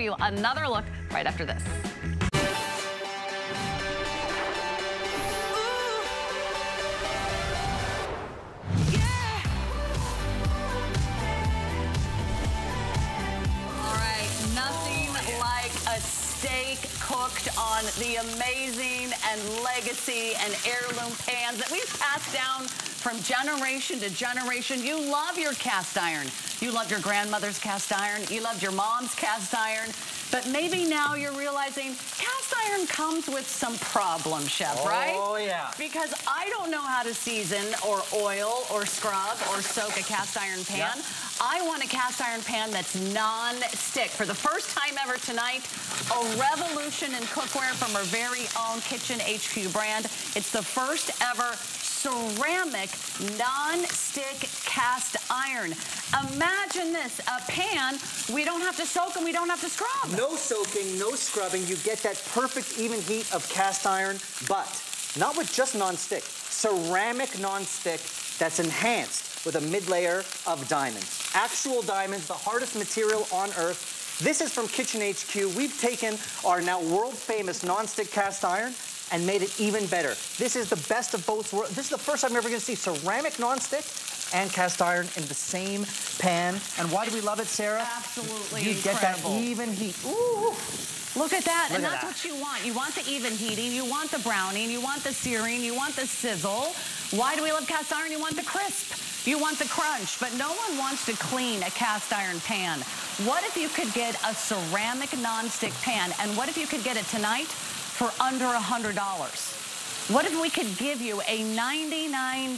for you another look right after this. On the amazing and legacy and heirloom pans that we've passed down from generation to generation. You love your cast iron. You loved your grandmother's cast iron. You loved your mom's cast iron. But maybe now you're realizing cast iron comes with some problems, Chef, right? Oh, yeah. Because I don't know how to season or oil or scrub or soak a cast iron pan. Yep. I want a cast iron pan that's non-stick. For the first time ever tonight, a revolution in cookware from our very own Kitchen HQ brand. It's the first ever ceramic non-stick cast iron. Imagine this, a pan, we don't have to soak and we don't have to scrub. No soaking, no scrubbing. You get that perfect even heat of cast iron, but not with just non-stick. Ceramic non-stick that's enhanced with a mid-layer of diamonds. Actual diamonds, the hardest material on earth. This is from Kitchen HQ. We've taken our now world-famous non-stick cast iron and made it even better. This is the best of both worlds. This is the first time we're ever gonna see ceramic non-stick and cast iron in the same pan. And why do we love it, Sarah? Absolutely incredible. You get that even heat. Ooh, look at that. And that's what you want. You want the even heating, you want the browning, you want the searing, you want the sizzle. Why do we love cast iron? You want the crisp, you want the crunch, but no one wants to clean a cast iron pan. What if you could get a ceramic non-stick pan? And what if you could get it tonight for under $100. What if we could give you a $99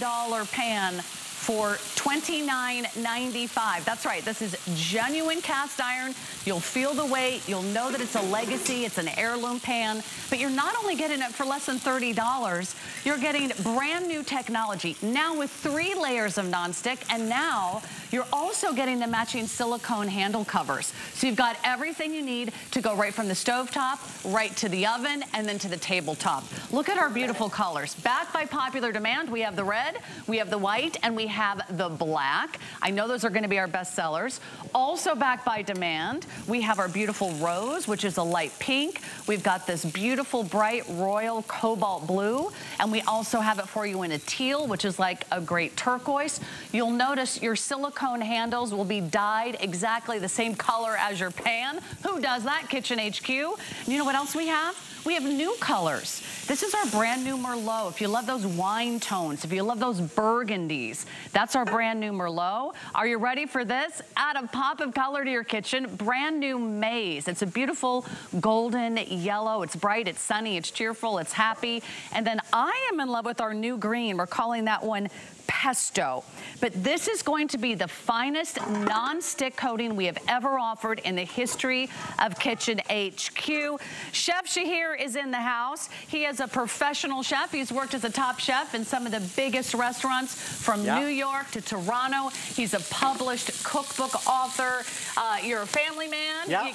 pan for $29.95? That's right, this is genuine cast iron. You'll feel the weight, you'll know that it's a legacy, it's an heirloom pan, but you're not only getting it for less than $30, you're getting brand new technology, now with 3 layers of nonstick, and now you're also getting the matching silicone handle covers. So you've got everything you need to go right from the stovetop, right to the oven, and then to the tabletop. Look at our beautiful colors. Back by popular demand, we have the red, we have the white, and we have the black. I know those are gonna be our best sellers. Also back by demand, we have our beautiful rose, which is a light pink. We've got this beautiful, bright, royal cobalt blue. And we also have it for you in a teal, which is like a great turquoise. You'll notice your silicone handles will be dyed exactly the same color as your pan. Who does that? Kitchen HQ. And you know what else we have? We have new colors. This is our brand new Merlot. If you love those wine tones, if you love those burgundies, that's our brand new Merlot. Are you ready for this? Add a pop of color to your kitchen. Brand new maize. It's a beautiful golden yellow. It's bright, it's sunny, it's cheerful, it's happy. And then I am in love with our new green. We're calling that one pesto. But this is going to be the finest non-stick coating we have ever offered in the history of Kitchen HQ. Chef Shahir is in the house. He is a professional chef. He's worked as a top chef in some of the biggest restaurants from New York to Toronto. He's a published cookbook author. You're a family man. Yep.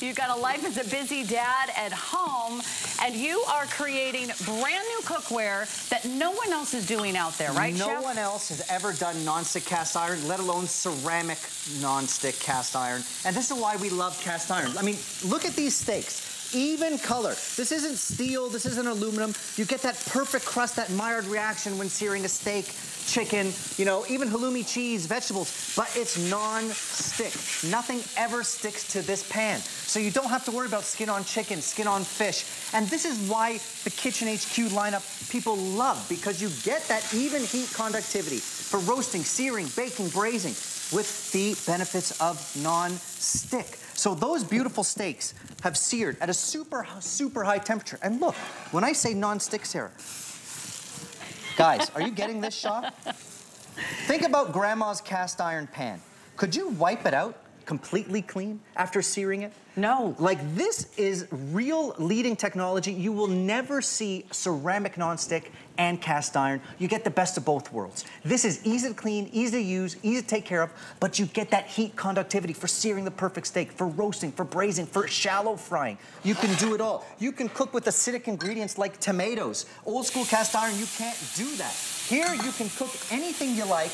You got a life as a busy dad at home, and you are creating brand new cookware that no one else is doing out there, right, Chef? No one else has ever done non-stick cast iron, let alone ceramic non-stick cast iron. And this is why we love cast iron. I mean, look at these steaks. Even color. This isn't steel, this isn't aluminum. You get that perfect crust, that Maillard reaction when searing a steak, chicken, you know, even halloumi cheese, vegetables, but it's non-stick. Nothing ever sticks to this pan. So you don't have to worry about skin on chicken, skin on fish. And this is why the Kitchen HQ lineup people love, because you get that even heat conductivity for roasting, searing, baking, braising, with the benefits of non-stick. So those beautiful steaks have seared at a super, super high temperature. And look, when I say non-stick, Sarah, guys, are you getting this shot? Think about grandma's cast iron pan. Could you wipe it out completely clean after searing it? No. Like, this is real leading technology. You will never see ceramic non-stick and cast iron. You get the best of both worlds. This is easy to clean, easy to use, easy to take care of, but you get that heat conductivity for searing the perfect steak, for roasting, for braising, for shallow frying. You can do it all. You can cook with acidic ingredients like tomatoes. Old school cast iron, you can't do that. Here you can cook anything you like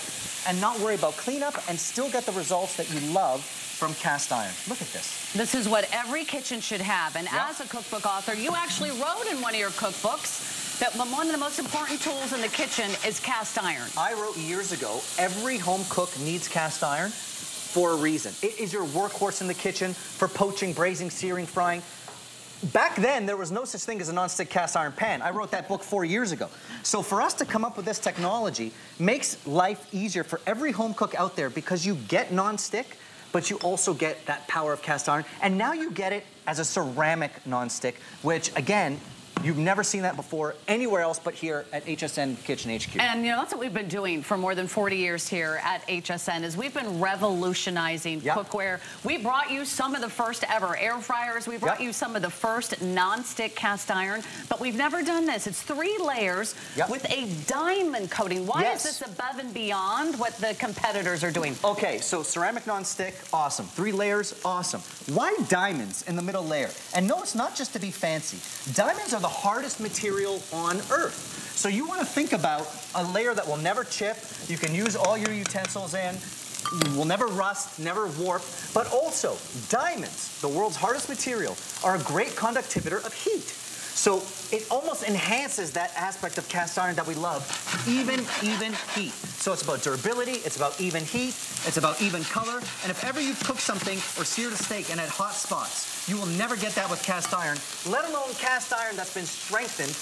and not worry about cleanup and still get the results that you love from cast iron. Look at this. This is what every kitchen should have. And as a cookbook author, you actually wrote in one of your cookbooks that one of the most important tools in the kitchen is cast iron. I wrote years ago, every home cook needs cast iron for a reason. It is your workhorse in the kitchen for poaching, braising, searing, frying. Back then, there was no such thing as a non-stick cast iron pan. I wrote that book 4 years ago. So for us to come up with this technology makes life easier for every home cook out there because you get non-stick, but you also get that power of cast iron. And now you get it as a ceramic non-stick, which again, you've never seen that before anywhere else but here at HSN Kitchen HQ. And you know, that's what we've been doing for more than 40 years here at HSN is we've been revolutionizing cookware. We brought you some of the first ever air fryers. We brought you some of the first non-stick cast iron, but we've never done this. It's 3 layers with a diamond coating. Why is this above and beyond what the competitors are doing? Okay, so ceramic non-stick, awesome. 3 layers, awesome. Why diamonds in the middle layer? And no, it's not just to be fancy. Diamonds are the hardest material on earth. So you want to think about a layer that will never chip. You can use all your utensils in. Will never rust, never warp. But also, diamonds, the world's hardest material, are a great conductor of heat. So it almost enhances that aspect of cast iron that we love, even heat. So it's about durability, it's about even heat, it's about even color, and if ever you cook something or seared a steak and at hot spots, you will never get that with cast iron, let alone cast iron that's been strengthened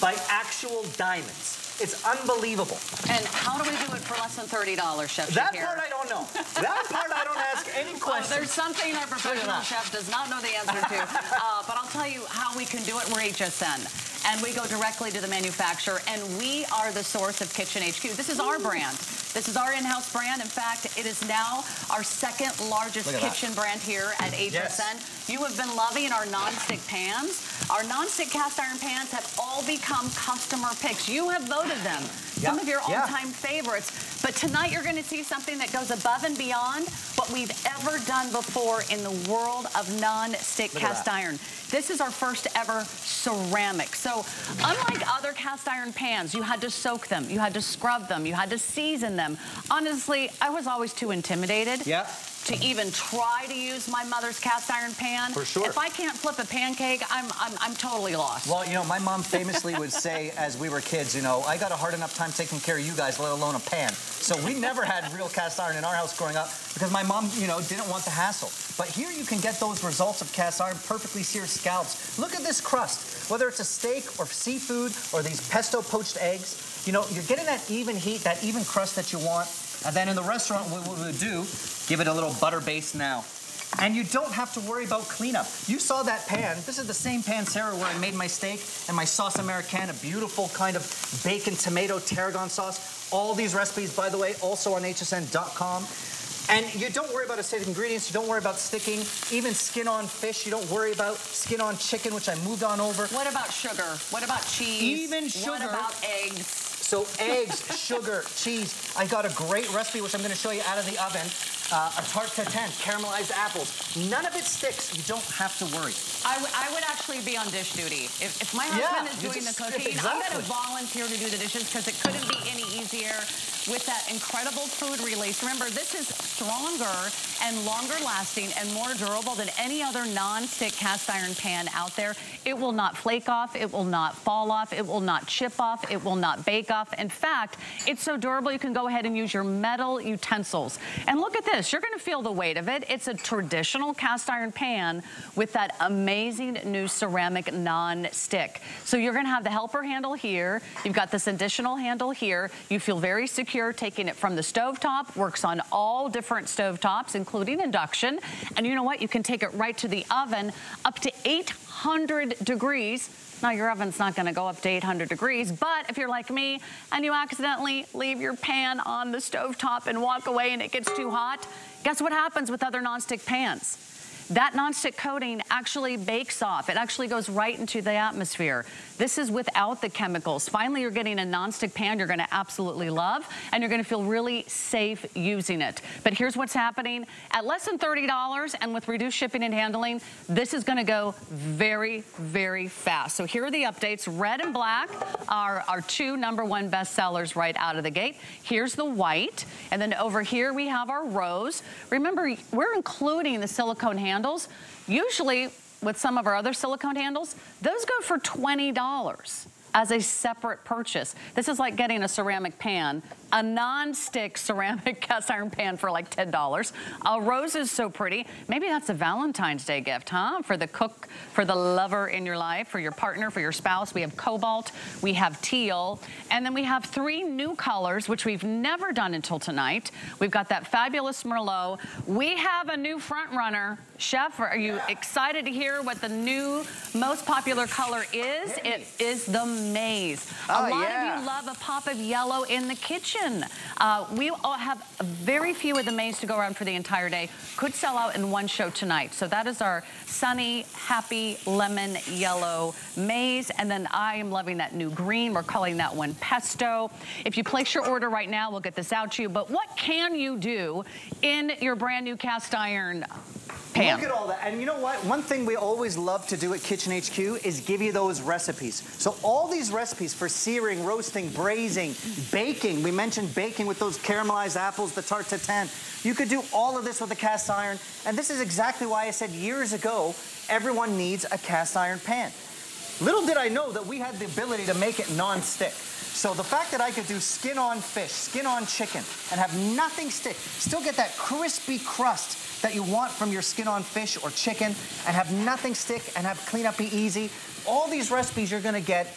by actual diamonds. It's unbelievable. And how do we do it for less than $30, Chef Shahir? That part I don't know. That part I don't ask any questions. There's something our professional chef does not know the answer to. But I'll tell you how we can do it. We're HSN. And we go directly to the manufacturer, and we are the source of Kitchen HQ. This is our brand. This is our in-house brand. In fact, it is now our second largest kitchen brand here at HSN. Yes. You have been loving our non-stick pans. Our non-stick cast iron pans have all become customer picks. You have voted them. Some of your all-time favorites. But tonight you're going to see something that goes above and beyond what we've ever done before in the world of non-stick cast iron. This is our first ever ceramic. So unlike other cast iron pans, you had to soak them, you had to scrub them, you had to season them. Honestly, I was always too intimidated. To even try to use my mother's cast iron pan. For sure. If I can't flip a pancake, I'm totally lost. Well, you know, my mom famously would say as we were kids, you know, I got a hard enough time taking care of you guys, let alone a pan. So we never had real cast iron in our house growing up because my mom, you know, didn't want the hassle. But here you can get those results of cast iron, perfectly seared scallops. Look at this crust. Whether it's a steak or seafood or these pesto poached eggs, you know, you're getting that even heat, that even crust that you want. And then in the restaurant, what we would do, give it a little butter base now. And you don't have to worry about cleanup. You saw that pan. This is the same pan, Sarah, where I made my steak and my sauce Americana, beautiful kind of bacon, tomato, tarragon sauce. All these recipes, by the way, also on hsn.com. And you don't worry about acidic ingredients. You don't worry about sticking. Even skin-on fish. You don't worry about skin-on chicken, which I moved on over. What about sugar? What about cheese? Even sugar. What about eggs? So eggs, sugar, cheese. I got a great recipe, which I'm going to show you out of the oven. A Tarte Tatin, caramelized apples. None of it sticks. You don't have to worry. I would actually be on dish duty. If my husband is doing the cooking, I'm going to volunteer to do the dishes because it couldn't be any easier with that incredible food release. Remember, this is stronger and longer lasting and more durable than any other non-stick cast iron pan out there. It will not flake off. It will not fall off. It will not chip off. It will not bake off. In fact, it's so durable you can go ahead and use your metal utensils. And look at this. You're going to feel the weight of it. It's a traditional cast iron pan with that amazing new ceramic non-stick. So you're going to have the helper handle here. You've got this additional handle here. You feel very secure taking it from the stovetop. Works on all different stovetops, including induction. And you know what? You can take it right to the oven up to 800 degrees. Now, your oven's not going to go up to 800 degrees, but if you're like me and you accidentally leave your pan on the stovetop and walk away and it gets too hot, guess what happens with other nonstick pans? That nonstick coating actually bakes off. It actually goes right into the atmosphere. This is without the chemicals. Finally, you're getting a nonstick pan you're gonna absolutely love, and you're gonna feel really safe using it. But here's what's happening. At less than $30 and with reduced shipping and handling, this is gonna go very, very fast. So here are the updates. Red and black are our two #1 bestsellers right out of the gate. Here's the white, and then over here we have our rose. Remember, we're including the silicone handles. Usually, with some of our other silicone handles, those go for $20 as a separate purchase. This is like getting a ceramic pan, a non-stick ceramic cast iron pan for like $10. A rose is so pretty. Maybe that's a Valentine's Day gift, huh? For the cook, for the lover in your life, for your partner, for your spouse. We have cobalt, we have teal, and then we have three new colors, which we've never done until tonight. We've got that fabulous Merlot. We have a new front runner. Chef, are you excited to hear what the new most popular color is? It is the maize. A lot of you love a pop of yellow in the kitchen. We all have very few of the maize to go around for the entire day. Could sell out in one show tonight. So that is our sunny, happy, lemon yellow maize. And then I am loving that new green. We're calling that one pesto. If you place your order right now, we'll get this out to you. But what can you do in your brand new cast iron pan? Look at all that. And you know what? One thing we always love to do at Kitchen HQ is give you those recipes. So all these recipes for searing, roasting, braising, baking. We mentioned baking with those caramelized apples, the Tarte Tatin. You could do all of this with a cast iron. And this is exactly why I said years ago, everyone needs a cast iron pan. Little did I know that we had the ability to make it non-stick. So the fact that I could do skin-on fish, skin-on chicken, and have nothing stick, still get that crispy crust that you want from your skin-on fish or chicken, and have nothing stick, and have cleanup be easy. All these recipes you're gonna get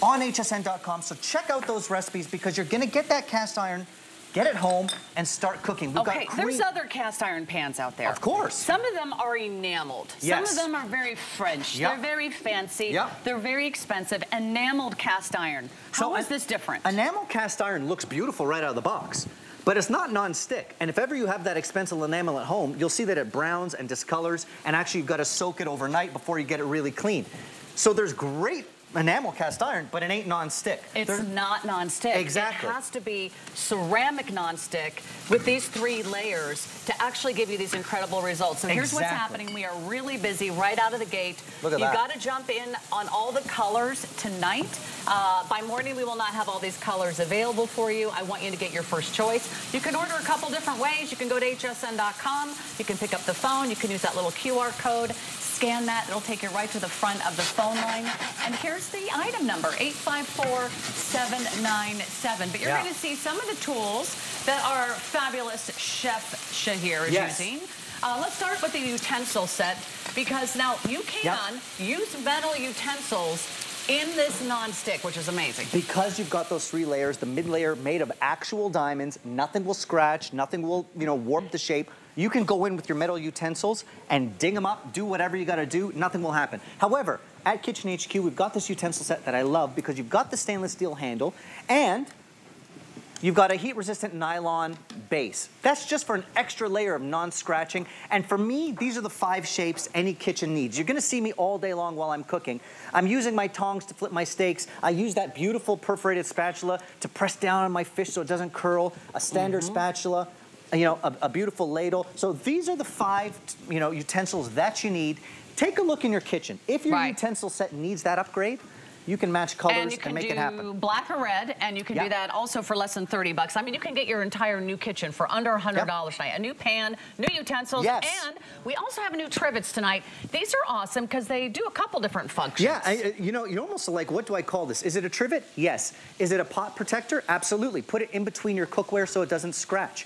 on hsn.com, so check out those recipes because you're gonna get that cast iron, get it home, and start cooking. We've got there's other cast iron pans out there. Of course. Some of them are enameled. Yes. Some of them are very French. Yep. They're very fancy. Yep. They're very expensive. Enameled cast iron. How is this different? Enameled cast iron looks beautiful right out of the box, but it's not non-stick. And if ever you have that expensive enamel at home, you'll see that it browns and discolors, and actually you've got to soak it overnight before you get it really clean. So there's great enamel cast iron, but it ain't non-stick. It's not non-stick. Exactly. It has to be ceramic non-stick with these three layers to actually give you these incredible results. So here's what's happening. We are really busy right out of the gate. Look at that. You've got to jump in on all the colors tonight. By morning, we will not have all these colors available for you. I want you to get your first choice. You can order a couple different ways. You can go to hsn.com. You can pick up the phone. You can use that little QR code. Scan that. It'll take you right to the front of the phone line. And here's the item number, 854797. But you're going to see some of the tools that our fabulous Chef Shahir is using. Let's start with the utensil set because now you can use metal utensils in this non-stick, which is amazing. Because you've got those three layers, the mid layer made of actual diamonds, nothing will scratch, nothing will, you know, warp the shape. You can go in with your metal utensils and ding them up, do whatever you gotta do, nothing will happen. However, at Kitchen HQ, we've got this utensil set that I love because you've got the stainless steel handle and you've got a heat-resistant nylon base. That's just for an extra layer of non-scratching. And for me, these are the five shapes any kitchen needs. You're gonna see me all day long while I'm cooking. I'm using my tongs to flip my steaks. I use that beautiful perforated spatula to press down on my fish so it doesn't curl. A standard spatula. You know, a beautiful ladle. So these are the five, you know, utensils that you need. Take a look in your kitchen. If your utensil set needs that upgrade, you can match colors and make it happen. You can do black or red, and you can do that also for less than $30. I mean, you can get your entire new kitchen for under $100 tonight. A new pan, new utensils, and we also have new trivets tonight. These are awesome because they do a couple different functions. Yeah, you know, you're almost like, what do I call this? Is it a trivet? Yes. Is it a pot protector? Absolutely. Put it in between your cookware so it doesn't scratch.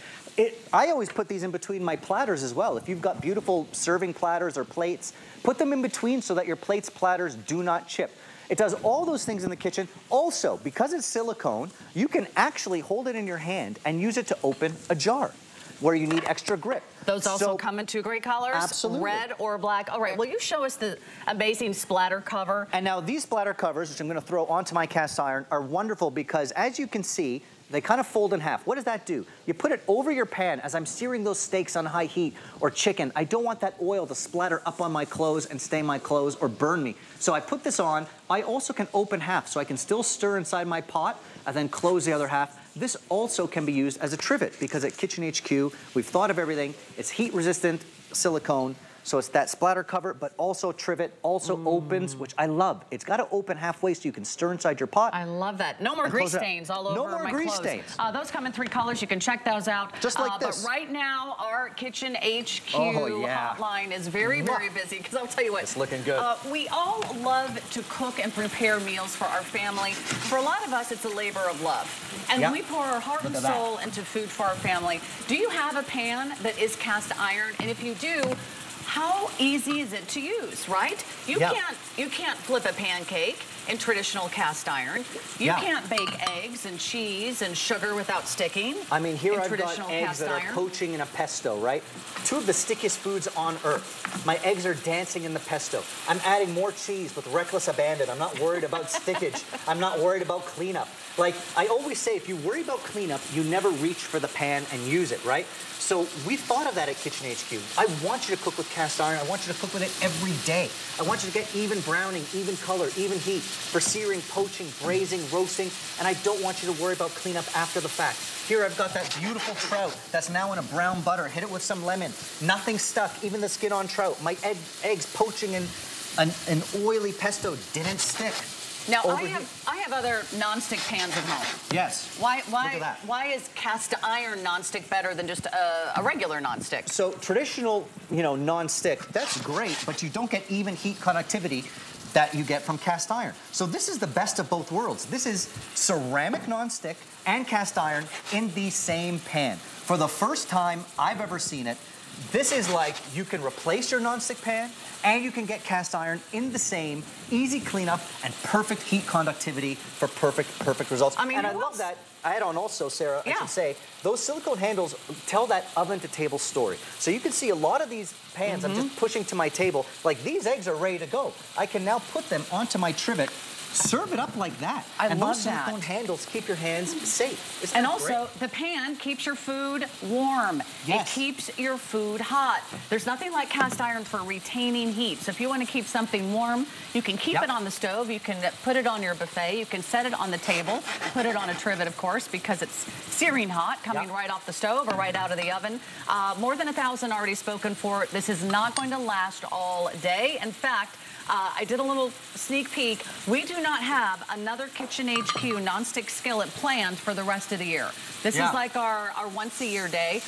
I always put these in between my platters as well. If you've got beautiful serving platters or plates, put them in between so that your plates, platters do not chip. It does all those things in the kitchen. Also, because it's silicone, you can actually hold it in your hand and use it to open a jar where you need extra grip. Those also come in two great colors, red or black. All right, will you show us the amazing splatter cover? And now these splatter covers, which I'm gonna throw onto my cast iron, are wonderful because as you can see, They kind of fold in half. What does that do? You put it over your pan as I'm searing those steaks on high heat or chicken. I don't want that oil to splatter up on my clothes and stain my clothes or burn me. So I put this on. I also can open half so I can still stir inside my pot and then close the other half. This also can be used as a trivet because at Kitchen HQ, we've thought of everything. It's heat resistant silicone. So it's that splatter cover, but also trivet, also opens, which I love. It's got to open halfway so you can stir inside your pot. I love that. No more grease stains all over my clothes. No more grease stains. Those come in 3 colors. You can check those out. Just like this. But right now, our Kitchen HQ hotline is very, very busy because I'll tell you what. It's looking good. We all love to cook and prepare meals for our family. For a lot of us, it's a labor of love. And we pour our heart and soul into food for our family. Do you have a pan that is cast iron? And if you do, how easy is it to use, right? You can't flip a pancake in traditional cast iron. You can't bake eggs and cheese and sugar without sticking. I mean, here I've got eggs that are poaching in a pesto, right? 2 of the stickiest foods on earth. My eggs are dancing in the pesto. I'm adding more cheese with reckless abandon. I'm not worried about stickage. I'm not worried about cleanup. Like, I always say, if you worry about cleanup, you never reach for the pan and use it, right? So we thought of that at Kitchen HQ. I want you to cook with cast iron. I want you to cook with it every day. I want you to get even browning, even color, even heat for searing, poaching, braising, roasting, and I don't want you to worry about cleanup after the fact. Here I've got that beautiful trout that's now in a brown butter. Hit it with some lemon. Nothing stuck, even the skin on trout. My eggs poaching in an oily pesto didn't stick. Now, I have other nonstick pans at home. Yes. Why is cast iron nonstick better than just a regular nonstick? So traditional, you know, nonstick, that's great, but you don't get even heat conductivity that you get from cast iron. So this is the best of both worlds. This is ceramic nonstick and cast iron in the same pan. For the first time I've ever seen it, this is like you can replace your nonstick pan and you can get cast iron in the same, easy cleanup and perfect heat conductivity for perfect results. I mean, and I love that add on also, Sarah, I should say, those silicone handles tell that oven to table story. So you can see a lot of these pans I'm just pushing to my table, like these eggs are ready to go. I can now put them onto my trivet, serve it up like that. I love that. Silicone handles keep your hands safe. Isn't that great? Also, the pan keeps your food warm. Yes. It keeps your food hot. There's nothing like cast iron for retaining heat. So if you want to keep something warm, you can keep it on the stove. You can put it on your buffet. You can set it on the table. Put it on a trivet, of course, because it's searing hot, coming right off the stove or right out of the oven. More than 1,000 already spoken for. This is not going to last all day. In fact, I did a little sneak peek. We do not have another Kitchen HQ nonstick skillet planned for the rest of the year. This is like our once-a-year day.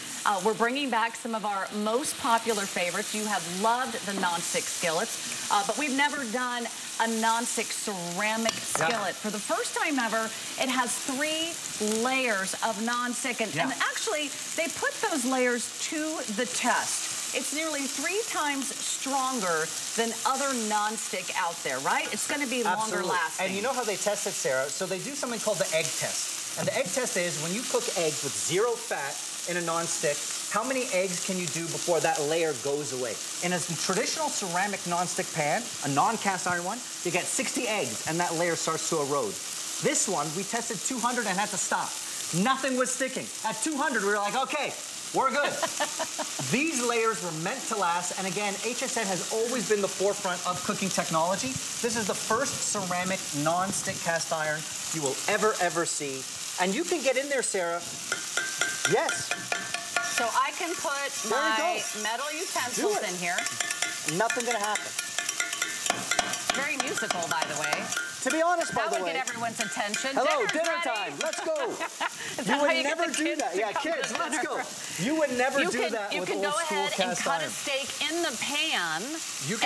We're bringing back some of our most popular favorites. You have loved the nonstick skillets, but we've never done a nonstick ceramic skillet. For the first time ever, it has 3 layers of nonstick, and actually, they put those layers to the test. It's nearly 3 times stronger than other nonstick out there, right? It's going to be longer lasting. And you know how they test it, Sarah? So they do something called the egg test. And the egg test is when you cook eggs with 0 fat in a nonstick, how many eggs can you do before that layer goes away? In a traditional ceramic nonstick pan, a non-cast iron one, you get 60 eggs and that layer starts to erode. This one, we tested 200 and had to stop. Nothing was sticking. At 200, we were like, okay, we're good. These layers were meant to last, and again, HSN has always been the forefront of cooking technology. This is the first ceramic non-stick cast iron you will ever see. And you can get in there, Sarah. Yes. So I can put my metal utensils in here. Nothing gonna happen. Very musical, by the way. To be honest, by the way. That would get everyone's attention. Hello, dinner time. Let's go. You would never do that. Yeah, kids, let's go. You would never do that with old school cast iron. You can go ahead and cut a steak in the pan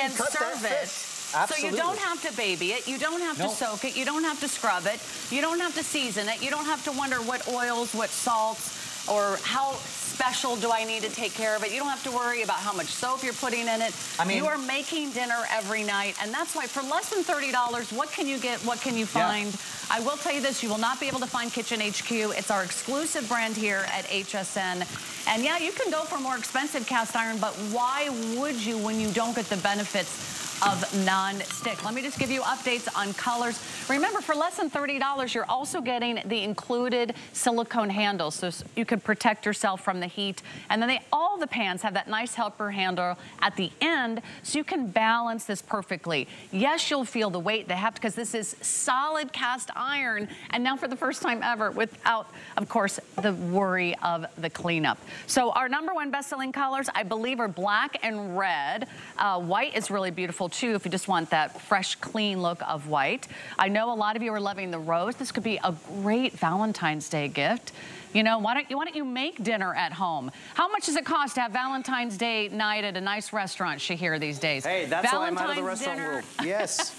and serve it. Absolutely. So you don't have to baby it, you don't have to soak it, you don't have to scrub it, you don't have to season it, you don't have to wonder what oils, what salts, or how special do I need to take care of it. You don't have to worry about how much soap you're putting in it. I mean, you are making dinner every night, and that's why for less than $30, what can you get, what can you find? I will tell you this, you will not be able to find Kitchen HQ. It's our exclusive brand here at HSN. And yeah, you can go for more expensive cast iron, but why would you when you don't get the benefits of non-stick. Let me just give you updates on colors. Remember, for less than $30, you're also getting the included silicone handle, so you can protect yourself from the heat. And then all the pans have that nice helper handle at the end, so you can balance this perfectly. Yes, you'll feel the weight they have, because this is solid cast iron, and now for the first time ever, without, of course, the worry of the cleanup. So our number one best-selling colors, I believe, are black and red. White is really beautiful too, if you just want that fresh, clean look of white. I know a lot of you are loving the rose. This could be a great Valentine's Day gift. You know, why don't you make dinner at home? How much does it cost to have Valentine's Day night at a nice restaurant, Shahir, these days? Hey, that's Valentine's why I'm out of the restaurant world. Yes.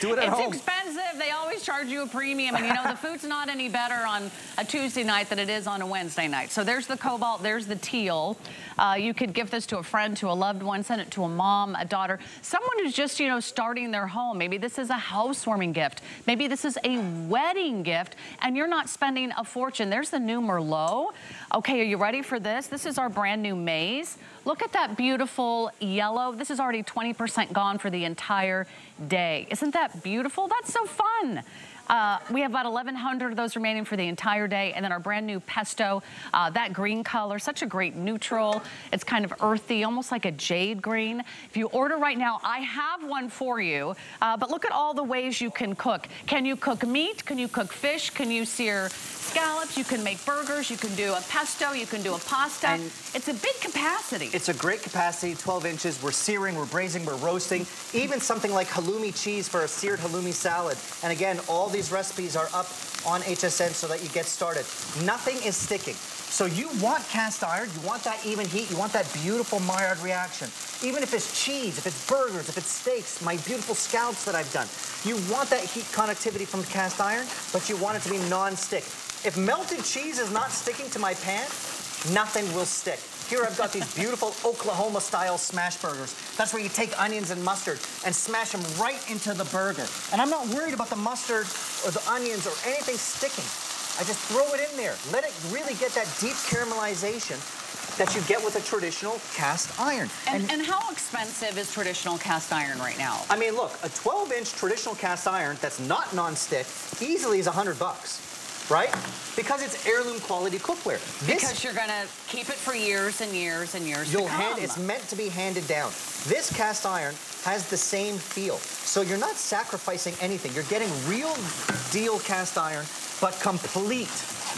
Do it at home. It's expensive. They always charge you a premium. And, you know, the food's not any better on a Tuesday night than it is on a Wednesday night. So there's the cobalt. There's the teal. You could give this to a friend, to a loved one. Send it to a mom, a daughter. Someone who's just, you know, starting their home. Maybe this is a housewarming gift. Maybe this is a wedding gift. And you're not spending a fortune. There's the new Merlot. Okay, are you ready for this? This is our brand new maize. Look at that beautiful yellow. This is already 20% gone for the entire day. Isn't that beautiful? That's so fun. We have about 1,100 of those remaining for the entire day. And then our brand new pesto, that green color, such a great neutral. It's kind of earthy, almost like a jade green. If you order right now, I have one for you. But look at all the ways you can cook. Can you cook meat? Can you cook fish? Can you sear scallops? You can make burgers. You can do a pesto. You can do a pasta. And it's a big capacity. It's a great capacity, 12 inches. We're searing, we're braising, we're roasting. Even something like halloumi cheese for a seared halloumi salad. And again, all these recipes are up on HSN so that you get started. Nothing is sticking. So you want cast iron, you want that even heat, you want that beautiful Maillard reaction. Even if it's cheese, if it's burgers, if it's steaks, my beautiful scallops that I've done. You want that heat conductivity from the cast iron, but you want it to be non-stick. If melted cheese is not sticking to my pan, nothing will stick. Here I've got these beautiful Oklahoma-style smash burgers. That's where you take onions and mustard and smash them right into the burger. And I'm not worried about the mustard or the onions or anything sticking. I just throw it in there. Let it really get that deep caramelization that you get with a traditional cast iron. And how expensive is traditional cast iron right now? I mean, look, a 12-inch traditional cast iron that's not nonstick easily is $100. Right? Because it's heirloom quality cookware. Because you're gonna keep it for years and years and years to come. It's meant to be handed down. This cast iron has the same feel. So you're not sacrificing anything. You're getting real deal cast iron, but complete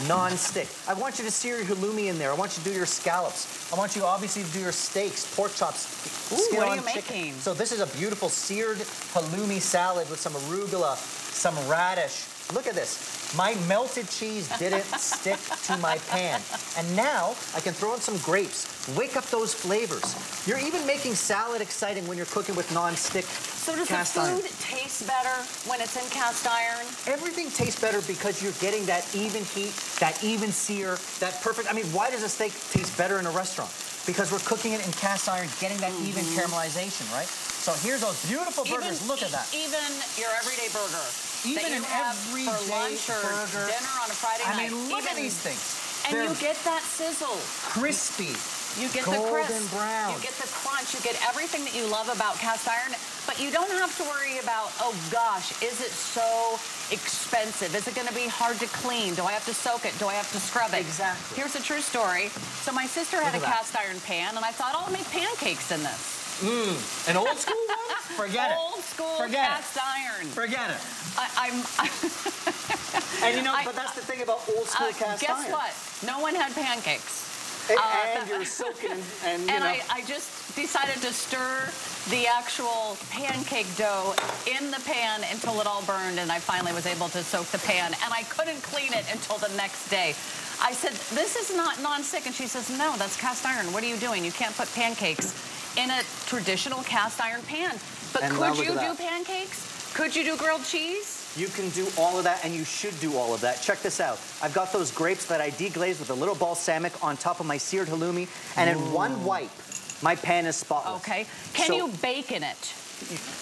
non-stick. I want you to sear your halloumi in there. I want you to do your scallops. I want you obviously to do your steaks, pork chops. Ooh, what are you making? So this is a beautiful seared halloumi salad with some arugula, some radish. Look at this. My melted cheese didn't stick to my pan. And now I can throw in some grapes. Wake up those flavors. You're even making salad exciting when you're cooking with non-stick cast iron. So does the food taste better when it's in cast iron? Everything tastes better because you're getting that even heat, that even sear, that perfect. I mean, why does a steak taste better in a restaurant? Because we're cooking it in cast iron, getting that even caramelization, right? So here's those beautiful burgers. Look at that. Even your everyday burger. Even an everyday burger. For lunch or dinner on a Friday night. I mean, look at these things. And you get that sizzle. Crispy. You get the crisp. Golden brown. You get the crunch. You get everything that you love about cast iron. But you don't have to worry about, oh gosh, is it so expensive? Is it going to be hard to clean? Do I have to soak it? Do I have to scrub it? Exactly. Here's a true story. So my sister had a cast iron pan, and I thought, I'll make pancakes in this. Mmm, an old school one? Forget it. Old school cast iron. Forget it. And you know, but that's the thing about old school cast iron. Guess what? No one had pancakes. And you're soaking and you know. I just decided to stir the actual pancake dough in the pan until it all burned, and I finally was able to soak the pan, and I couldn't clean it until the next day. I said, this is not non-stick, and she says, no, that's cast iron. What are you doing? You can't put pancakes in a traditional cast iron pan. But could you do pancakes? Could you do grilled cheese? You can do all of that, and you should do all of that. Check this out. I've got those grapes that I deglazed with a little balsamic on top of my seared halloumi, and in one wipe, my pan is spotless. Okay. Can you bake in it?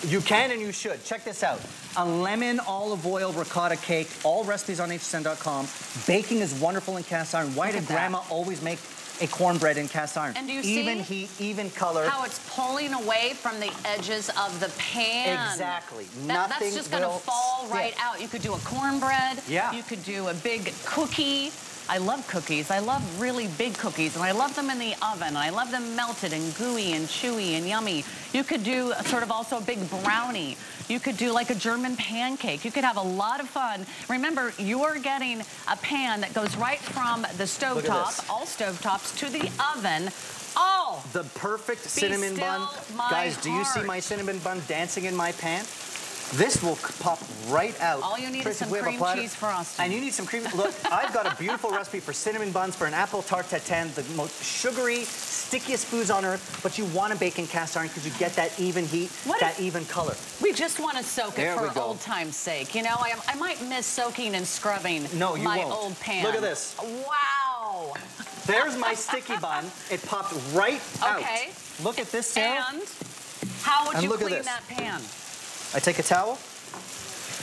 You can and you should. Check this out. A lemon olive oil ricotta cake, all recipes on hsn.com. Baking is wonderful in cast iron. Why did Grandma always make a cornbread in cast iron. And do you see? Even heat, even color. How it's pulling away from the edges of the pan. Exactly. That's just going to fall right out. You could do a cornbread. Yeah. You could do a big cookie. I love cookies. I love really big cookies, and I love them in the oven. I love them melted and gooey and chewy and yummy. You could do sort of also a big brownie. You could do like a German pancake. You could have a lot of fun. Remember, you're getting a pan that goes right from the stovetop, all stovetops, to the oven. Oh! The perfect cinnamon bun. Guys, do you see my cinnamon bun dancing in my pan? This will pop right out. All you need is some cream cheese frosting. And you need some cream. Look, I've got a beautiful recipe for cinnamon buns for an apple tarte tatin, the most sugary, stickiest foods on earth, but you want to bake in cast iron because you get that even heat, that even color. We just want to soak it for old time's sake. You know, I might miss soaking and scrubbing my old pan. Look at this. Wow. There's my sticky bun. It popped right out. Okay. Look at this, Sarah. And how would you clean that pan? I take a towel.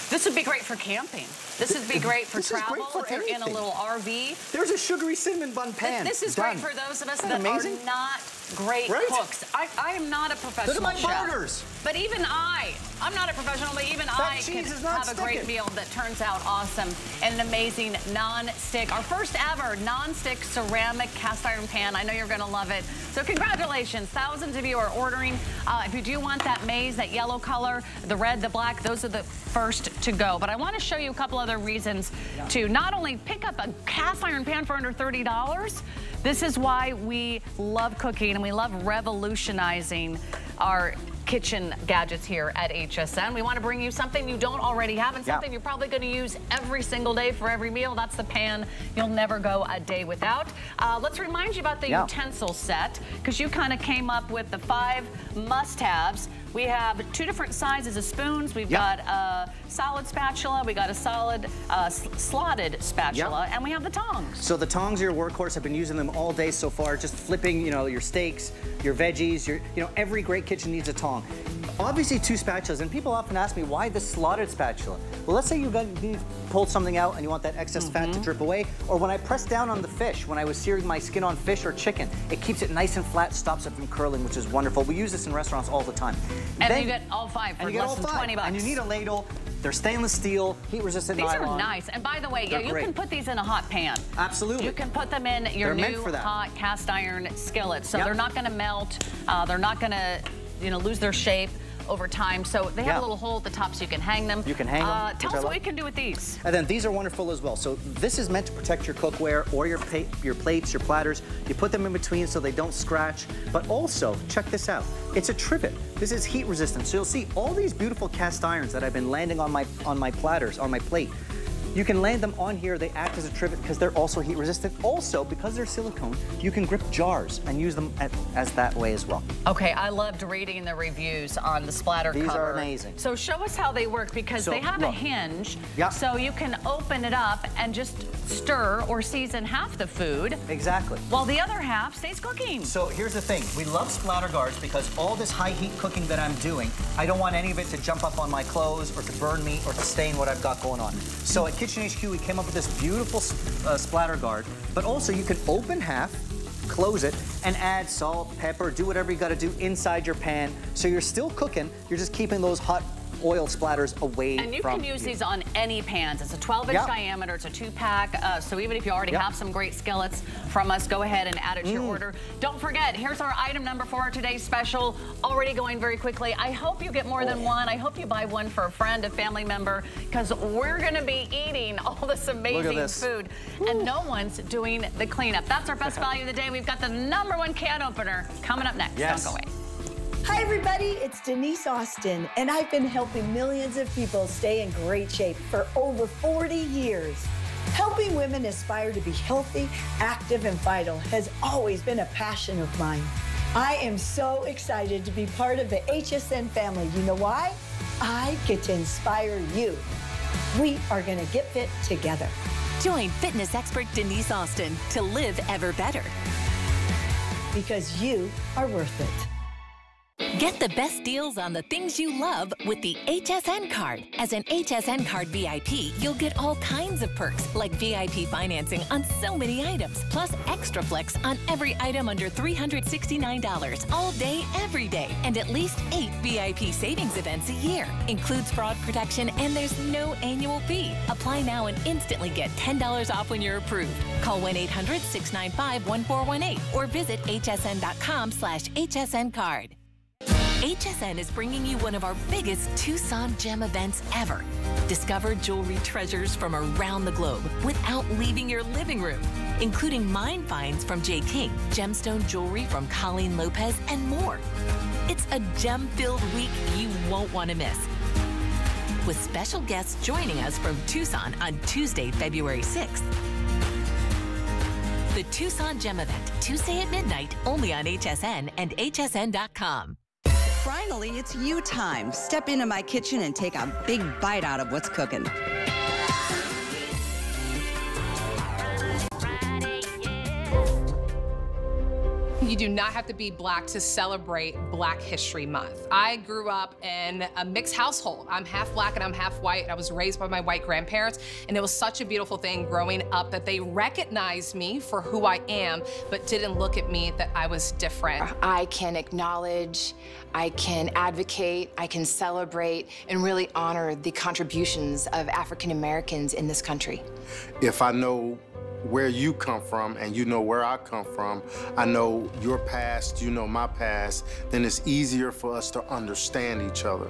This would be great for camping. This would be great for travel or in a little RV. There's a sugary cinnamon bun pan. This is great for those of us that are not great cooks. I am not a professional chef. Look at my burgers. But even I'm not a professional, but even I can have a great meal that turns out awesome. And an amazing non-stick, our first ever non-stick ceramic cast iron pan. I know you're going to love it. So congratulations. Thousands of you are ordering. If you do want that maize, that yellow color, the red, the black, those are the first to go. But I want to show you a couple other reasons to not only pick up a cast iron pan for under $30, this is why we love cooking and we love revolutionizing our kitchen gadgets here at HSN. We want to bring you something you don't already have and something you're probably going to use every single day for every meal. That's the pan you'll never go a day without. Let's remind you about the utensil set because you kind of came up with the 5 must-haves. We have 2 different sizes of spoons. We've got a solid spatula. We got a solid slotted spatula, and we have the tongs. So the tongs are your workhorse. I've been using them all day so far, just flipping, you know, your steaks, your veggies, your, you know, every great kitchen needs a tong. Obviously 2 spatulas, and people often ask me why the slotted spatula. Well, let's say you've pulled something out and you want that excess fat to drip away, or when I press down on the fish, when I was searing my skin on fish or chicken, it keeps it nice and flat, stops it from curling, which is wonderful. We use this in restaurants all the time. And then, you get all 5 for less than $20. And you need a ladle. They're stainless steel, heat-resistant nylon. These are nice. And by the way, you can put these in a hot pan. Absolutely. You can put them in your new hot cast iron skillet. So they're not going to melt. They're not going to, you know, lose their shape over time. So they have a little hole at the top so you can hang them. You can hang them. Tell us what you can do with these. And then these are wonderful as well. So this is meant to protect your cookware or your plates, your platters. You put them in between so they don't scratch. But also, check this out. It's a trivet. This is heat resistant. So you'll see all these beautiful cast irons that I've been landing on my platters, on my plate. You can land them on here. They act as a trivet because they're also heat resistant. Also, because they're silicone, you can grip jars and use them as that way as well. Okay, I loved reading the reviews on the splatter cover. These are amazing. So show us how they work because they have a hinge. Yeah. So you can open it up and just stir or season half the food. Exactly. While the other half stays cooking. So here's the thing. We love splatter guards because all this high heat cooking that I'm doing, I don't want any of it to jump up on my clothes or to burn me or to stain what I've got going on. So it Kitchen HQ, we came up with this beautiful splatter guard, but also you can open half, close it, and add salt, pepper, do whatever you got to do inside your pan. So you're still cooking, you're just keeping those hot oil splatters away from you. And you can use these on any pans. It's a 12-inch diameter, it's a 2-pack, so even if you already have some great skillets from us, go ahead and add it to your order. Don't forget, here's our item number for our today's special, already going very quickly. I hope you get more than one. I hope you buy one for a friend, a family member, because we're going to be eating all this amazing food, and no one's doing the cleanup. That's our best value of the day. We've got the #1 can opener coming up next. Yes. Don't go away. Hi everybody, it's Denise Austin, and I've been helping millions of people stay in great shape for over 40 years. Helping women aspire to be healthy, active, and vital has always been a passion of mine. I am so excited to be part of the HSN family. You know why? I get to inspire you. We are going to get fit together. Join fitness expert Denise Austin to live ever better. Because you are worth it. Get the best deals on the things you love with the HSN card. As an HSN card VIP, you'll get all kinds of perks, like VIP financing on so many items, plus extra flex on every item under $369 all day, every day, and at least 8 VIP savings events a year. Includes fraud protection, and there's no annual fee. Apply now and instantly get $10 off when you're approved. Call 1-800-695-1418 or visit hsn.com/hsncard. HSN is bringing you one of our biggest Tucson gem events ever. Discover jewelry treasures from around the globe without leaving your living room, including mine finds from J. King, gemstone jewelry from Colleen Lopez, and more. It's a gem-filled week you won't want to miss, with special guests joining us from Tucson on Tuesday, February 6th. The Tucson Gem Event, Tuesday at midnight, only on HSN and hsn.com. Finally, it's you time. Step into my kitchen and take a big bite out of what's cooking. You do not have to be black to celebrate Black History Month. I grew up in a mixed household. I'm half black and I'm half white. I was raised by my white grandparents, and it was such a beautiful thing growing up that they recognized me for who I am, but didn't look at me that I was different. I can acknowledge, I can advocate, I can celebrate, and really honor the contributions of African Americans in this country. If I know where you come from and you know where I come from, I know your past, you know my past, then it's easier for us to understand each other.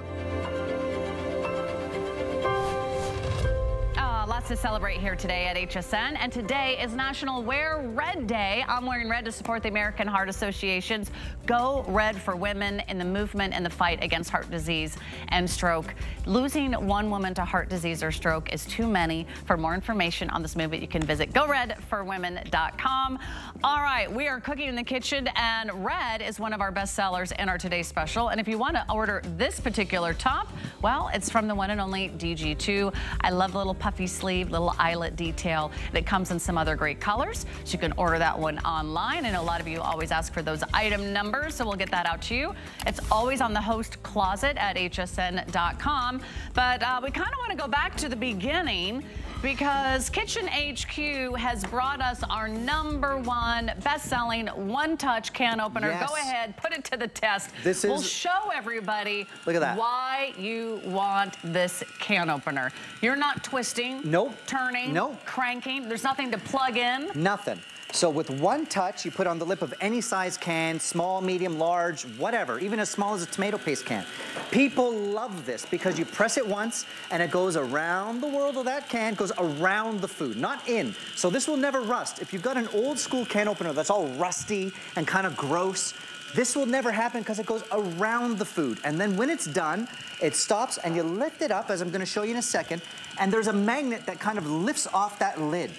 Lots to celebrate here today at HSN, and today is National Wear Red Day. I'm wearing red to support the American Heart Association's Go Red for Women in the movement and the fight against heart disease and stroke. Losing one woman to heart disease or stroke is too many. For more information on this movement, you can visit goredforwomen.com. All right, we are cooking in the kitchen, and red is one of our best sellers in our today's special. And if you want to order this particular top, well, it's from the one and only DG2. I love the little puffy sleeve, little eyelet detail that comes in some other great colors. So you can order that one online. I know a lot of you always ask for those item numbers, so we'll get that out to you. It's always on the host closet at hsn.com. But we kind of want to go back to the beginning, because Kitchen HQ has brought us our #1 best-selling one-touch can opener. Yes. Go ahead, put it to the test. We'll show everybody why you want this can opener. You're not twisting, nope, turning, nope, cranking. There's nothing to plug in. Nothing. So with one touch, you put on the lip of any size can, small, medium, large, whatever, even as small as a tomato paste can. People love this because you press it once and it goes around the world of that can, goes around the food, not in. So this will never rust. If you've got an old school can opener that's all rusty and kind of gross, this will never happen because it goes around the food. And then when it's done, it stops and you lift it up, as I'm going to show you in a second, and there's a magnet that kind of lifts off that lid,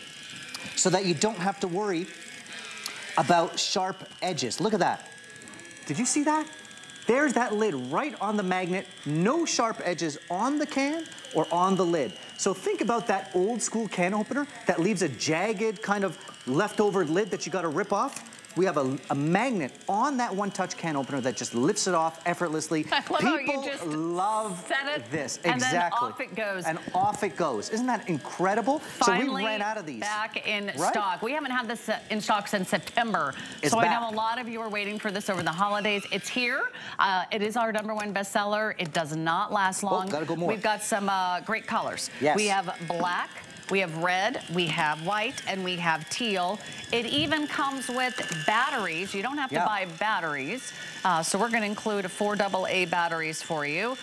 so that you don't have to worry about sharp edges. Look at that. Did you see that? There's that lid right on the magnet. No sharp edges on the can or on the lid. So think about that old school can opener that leaves a jagged kind of leftover lid that you gotta rip off. We have a magnet on that one-touch can opener that just lifts it off effortlessly. People love this. Exactly. And then off it goes. And off it goes. Isn't that incredible? Finally, so we ran out of these. Back in stock. We haven't had this in stock since September. It's so back. I know a lot of you are waiting for this over the holidays. It's here. It is our #1 bestseller. It does not last long. Oh, gotta go more. We've got some great colors. Yes. We have black. We have red, we have white, and we have teal. It even comes with batteries. You don't have to buy batteries. So we're gonna include 4 AA batteries for you.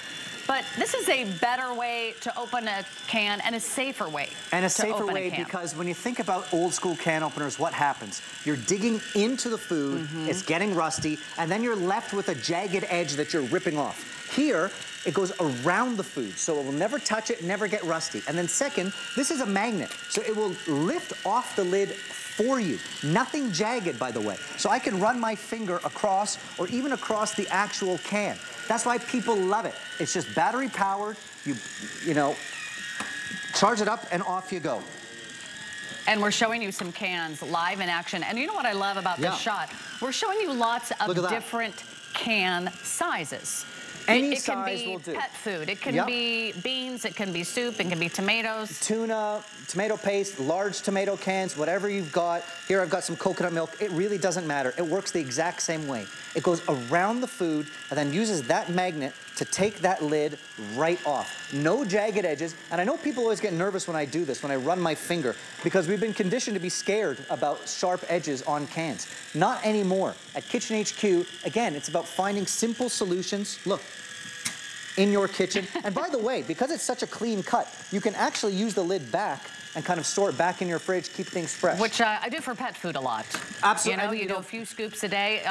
But this is a better way to open a can, and a safer way. And a safer way, because when you think about old school can openers, what happens? You're digging into the food, it's getting rusty, and then you're left with a jagged edge that you're ripping off. Here, it goes around the food, so it will never touch it, never get rusty. And then second, this is a magnet, so it will lift off the lid for you. Nothing jagged, by the way. So I can run my finger across, or even across the actual can. That's why people love it. It's just battery powered. You know, charge it up and off you go. And we're showing you some cans live in action. And you know what I love about this shot? We're showing you lots of different can sizes. Any size will do. It can be pet food, it can be beans, it can be soup, it can be tomatoes. Tuna, tomato paste, large tomato cans, whatever you've got. Here I've got some coconut milk. It really doesn't matter. It works the exact same way. It goes around the food and then uses that magnet to take that lid right off. No jagged edges. And I know people always get nervous when I do this, when I run my finger, because we've been conditioned to be scared about sharp edges on cans. Not anymore. At Kitchen HQ, again, it's about finding simple solutions. Look. In your kitchen. And by the way, because it's such a clean cut, you can actually use the lid back and kind of store it back in your fridge, keep things fresh. Which I do for pet food a lot. Absolutely. You know, you do a few scoops a day.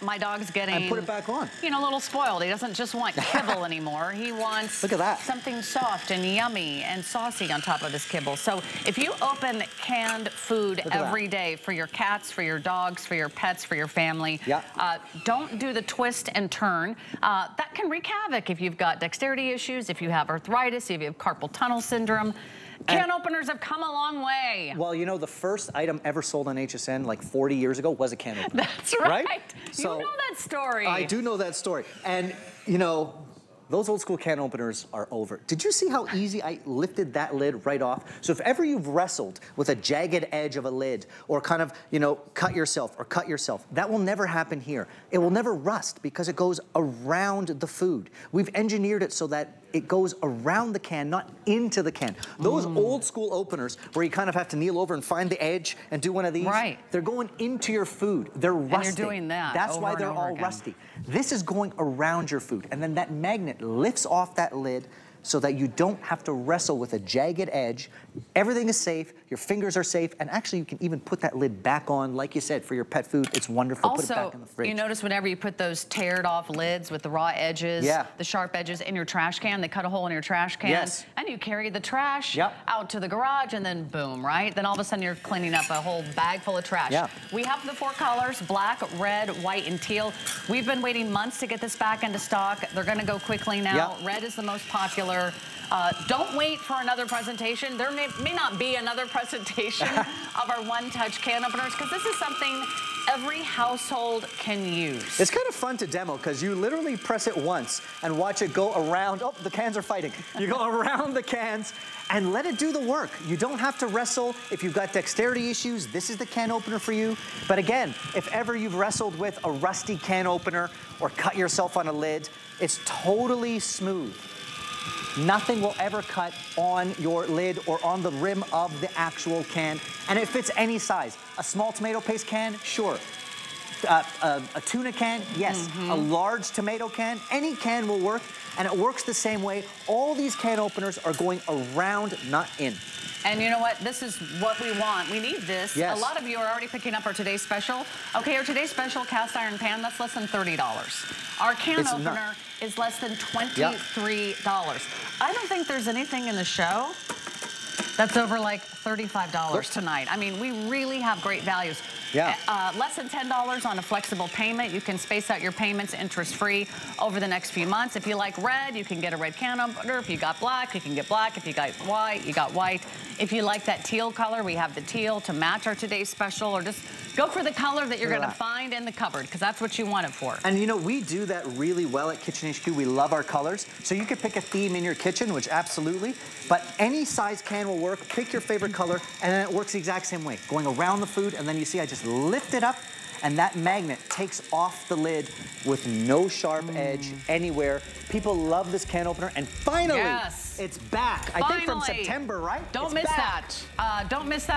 My dog's getting... And put it back on. You know, a little spoiled. He doesn't just want kibble anymore. He wants... Look at that. Something soft and yummy and saucy on top of his kibble. So if you open canned food every day for your cats, for your dogs, for your pets, for your family, don't do the twist and turn. That can wreak havoc if you've got dexterity issues, if you have arthritis, if you have carpal tunnel syndrome. Can openers have come a long way. Well, you know, the first item ever sold on HSN like 40 years ago was a can opener. That's right. So you know that story. I do know that story. And, you know, those old school can openers are over. Did you see how easy I lifted that lid right off? So if ever you've wrestled with a jagged edge of a lid or kind of, you know, cut yourself, that will never happen here. It will never rust because it goes around the food. We've engineered it so that it goes around the can, not into the can. Those old school openers where you kind of have to kneel over and find the edge and do one of these, they're going into your food. They're rusty. And you're doing that. That's why they're all rusty. This is going around your food. And then that magnet lifts off that lid so that you don't have to wrestle with a jagged edge. Everything is safe, your fingers are safe, and actually you can even put that lid back on, like you said, for your pet food. It's wonderful. Also, put it back in the fridge. You notice whenever you put those teared off lids with the raw edges, the sharp edges in your trash can, they cut a hole in your trash can, and you carry the trash out to the garage, and then boom, right? Then all of a sudden you're cleaning up a whole bag full of trash. We have the four colors, black, red, white, and teal. We've been waiting months to get this back into stock. They're gonna go quickly now. Red is the most popular. Don't wait for another presentation. There may not be another presentation of our one-touch can openers because this is something every household can use. It's kind of fun to demo because you literally press it once and watch it go around. Oh, the cans are fighting. You go around the cans and let it do the work. You don't have to wrestle. If you've got dexterity issues, this is the can opener for you. But again, if ever you've wrestled with a rusty can opener or cut yourself on a lid, it's totally smooth. Nothing will ever cut on your lid or on the rim of the actual can. And it fits any size. A small tomato paste can, sure. A tuna can, yes. A large tomato can, any can will work. And it works the same way. All these can openers are going around, not in. And you know what? This is what we want. We need this. A lot of you are already picking up our today's special. Okay, our today's special cast iron pan, that's less than $30. Our can opener is less than $23. I don't think there's anything in the show that's over like $35 tonight. I mean, we really have great values. Less than $10 on a flexible payment. You can space out your payments interest-free over the next few months. If you like red, you can get a red can opener. If you got black, you can get black. If you got white, you got white. If you like that teal color, we have the teal to match our today's special, or just go for the color that you're gonna find in the cupboard, because that's what you want it for. And you know, we do that really well at Kitchen HQ. We love our colors. So you could pick a theme in your kitchen, which absolutely, but any size can will work. Pick your favorite color, and then it works the exact same way. Going around the food, and then you see I just lift it up, and that magnet takes off the lid with no sharp edge anywhere. People love this can opener, and finally, it's back. Finally. I think from September, right? Don't miss that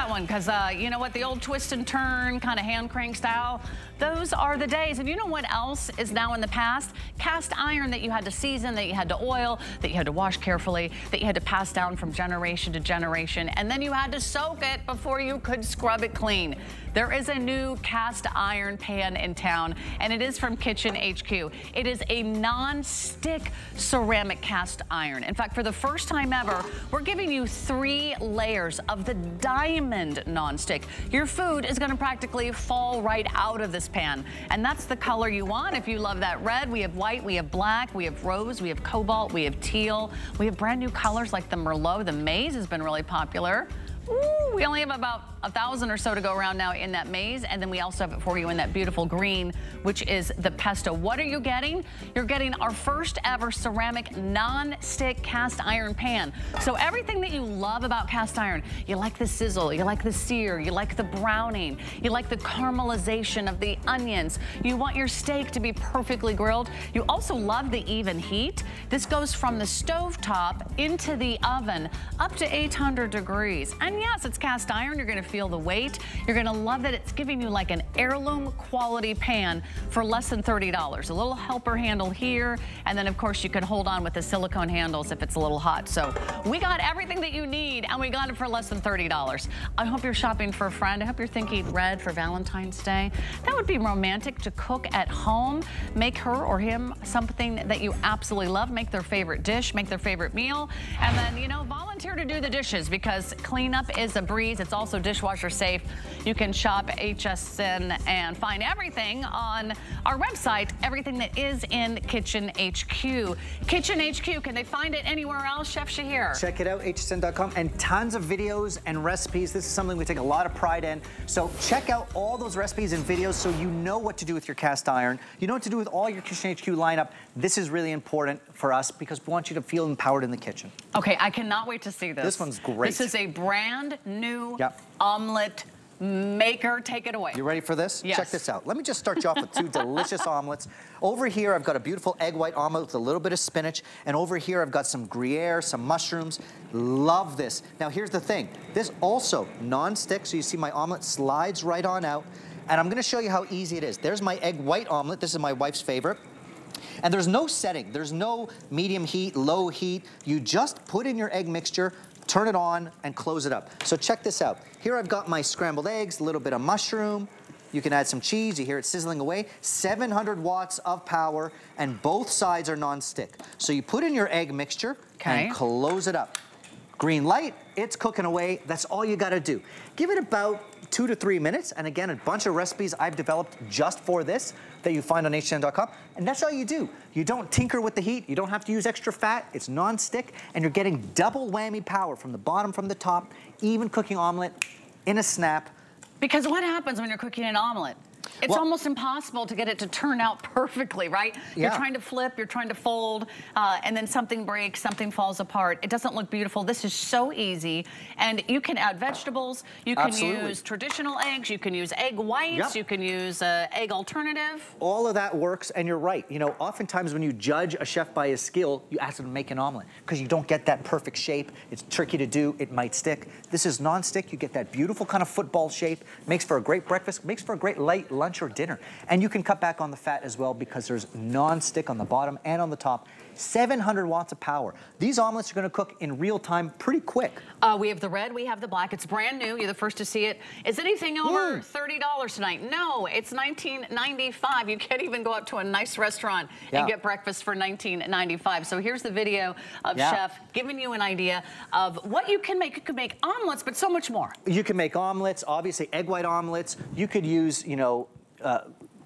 one, because you know what? The old twist and turn, kind of hand crank style, those are the days. And you know what else is now in the past? Cast iron that you had to season, that you had to oil, that you had to wash carefully, that you had to pass down from generation to generation, and then you had to soak it before you could scrub it clean. There is a new cast iron pan in town, and it is from Kitchen HQ. It is a non-stick ceramic cast iron. In fact, for the first time ever, we're giving you 3 layers of the diamond non-stick. Your food is gonna practically fall right out of this pan, and that's the color you want. If you love that red, we have white, we have black, we have rose, we have cobalt, we have teal. We have brand new colors like the Merlot. The maize has been really popular. Ooh, we only have about 1,000 or so to go around now in that maize, and then we also have it for you in that beautiful green, which is the pesto. What are you getting? You're getting our first ever ceramic non-stick cast iron pan. So everything that you love about cast iron, you like the sizzle, you like the sear, you like the browning, you like the caramelization of the onions, you want your steak to be perfectly grilled, you also love the even heat. This goes from the stovetop into the oven up to 800 degrees. And yes, it's cast iron, you're gonna feel the weight, you're gonna love that it's giving you like an heirloom quality pan for less than $30. A little helper handle here, and then of course you can hold on with the silicone handles if it's a little hot. So we got everything that you need, and we got it for less than $30. I hope you're shopping for a friend. I hope you're thinking red for Valentine's Day. That would be romantic to cook at home. Make her or him something that you absolutely love. Make their favorite dish, make their favorite meal, and then, you know, volunteer to do the dishes, because cleanup is a breeze. It's also dishwasher safe. You can shop HSN and find everything on our website, everything that is in Kitchen HQ. Kitchen HQ, can they find it anywhere else, Chef Shahir? Check it out, hsn.com, and tons of videos and recipes. This is something we take a lot of pride in. So check out all those recipes and videos so you know what to do with your cast iron. You know what to do with all your Kitchen HQ lineup. This is really important for us because we want you to feel empowered in the kitchen. Okay, I cannot wait to see this. This one's great. This is a brand new omelet maker. Take it away. You ready for this? Yes. Check this out. Let me just start you off with two delicious omelets. Over here, I've got a beautiful egg white omelet with a little bit of spinach. And over here, I've got some gruyere, some mushrooms. Love this. Now, here's the thing. This also non-stick, so you see my omelet slides right on out. And I'm gonna show you how easy it is. There's my egg white omelet. This is my wife's favorite. And there's no setting. There's no medium heat, low heat. You just put in your egg mixture, turn it on, and close it up. So check this out. Here I've got my scrambled eggs, a little bit of mushroom. You can add some cheese. You hear it sizzling away. 700 watts of power, and both sides are non-stick. So you put in your egg mixture and close it up. Green light, it's cooking away. That's all you gotta do. Give it about 2 to 3 minutes, and again, a bunch of recipes I've developed just for this that you find on hsn.com, and that's all you do. You don't tinker with the heat, you don't have to use extra fat, it's non-stick, and you're getting double whammy power from the bottom, from the top, even cooking omelet in a snap. Because what happens when you're cooking an omelet? It's almost impossible to get it to turn out perfectly, right? Yeah. You're trying to flip, you're trying to fold, and then something breaks, something falls apart. It doesn't look beautiful. This is so easy. And you can add vegetables. You can use traditional eggs. You can use egg whites. You can use egg alternative. All of that works, and you're right. You know, oftentimes when you judge a chef by his skill, you ask him to make an omelet because you don't get that perfect shape. It's tricky to do. It might stick. This is non-stick. You get that beautiful kind of football shape. Makes for a great breakfast. Makes for a great light lunch or dinner. And you can cut back on the fat as well because there's non-stick on the bottom and on the top. 700 watts of power. These omelets are gonna cook in real time pretty quick. We have the red, we have the black. It's brand new, you're the first to see it. Is anything over $30 tonight? No, it's $19.95. You can't even go out to a nice restaurant and get breakfast for $19.95. So here's the video of Chef giving you an idea of what you can make. You can make omelets, but so much more. You can make omelets, obviously egg white omelets. You could use, you know,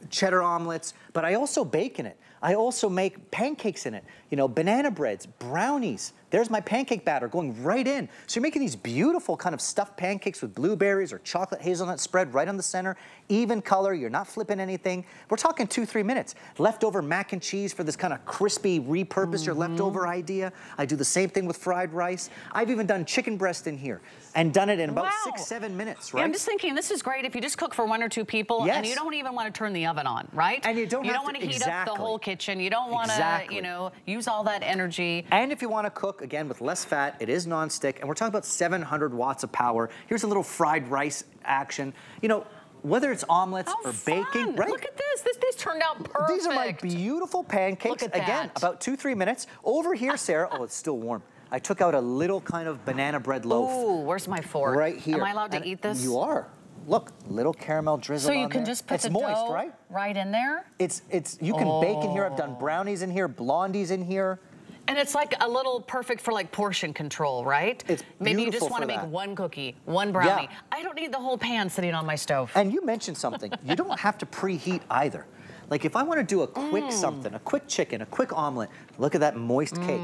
cheddar omelets, but I also bake in it. I also make pancakes in it, you know, banana breads, brownies. There's my pancake batter going right in. So you're making these beautiful kind of stuffed pancakes with blueberries or chocolate hazelnut spread right on the center. Even color, you're not flipping anything. We're talking 2 to 3 minutes. Leftover mac and cheese for this kind of crispy, repurpose your leftover idea. I do the same thing with fried rice. I've even done chicken breast in here and done it in about 6, 7 minutes, right? Yeah, I'm just thinking this is great if you just cook for 1 or 2 people and you don't even want to turn the oven on, right? And you don't want to heat up the whole kitchen. You don't want to, you know, use all that energy. And if you want to cook, again, with less fat, it is non-stick, and we're talking about 700 watts of power. Here's a little fried rice action. You know, whether it's omelets or baking, right? Look at this. These turned out perfect. These are my beautiful pancakes. Again, about 2 to 3 minutes. Over here, Sarah, oh, it's still warm. I took out a little kind of banana bread loaf. Ooh, where's my fork? Right here. Am I allowed to eat this? You are. Look, little caramel drizzle on there. So you can just put the dough right in there? It's you can bake in here. I've done brownies in here, blondies in here. And it's like a little perfect for like portion control, right? It's maybe you just want to make one cookie, one brownie. Yeah. I don't need the whole pan sitting on my stove. And you mentioned something. You don't have to preheat either. Like if I want to do a quick something, a quick chicken, a quick omelet, look at that moist cake.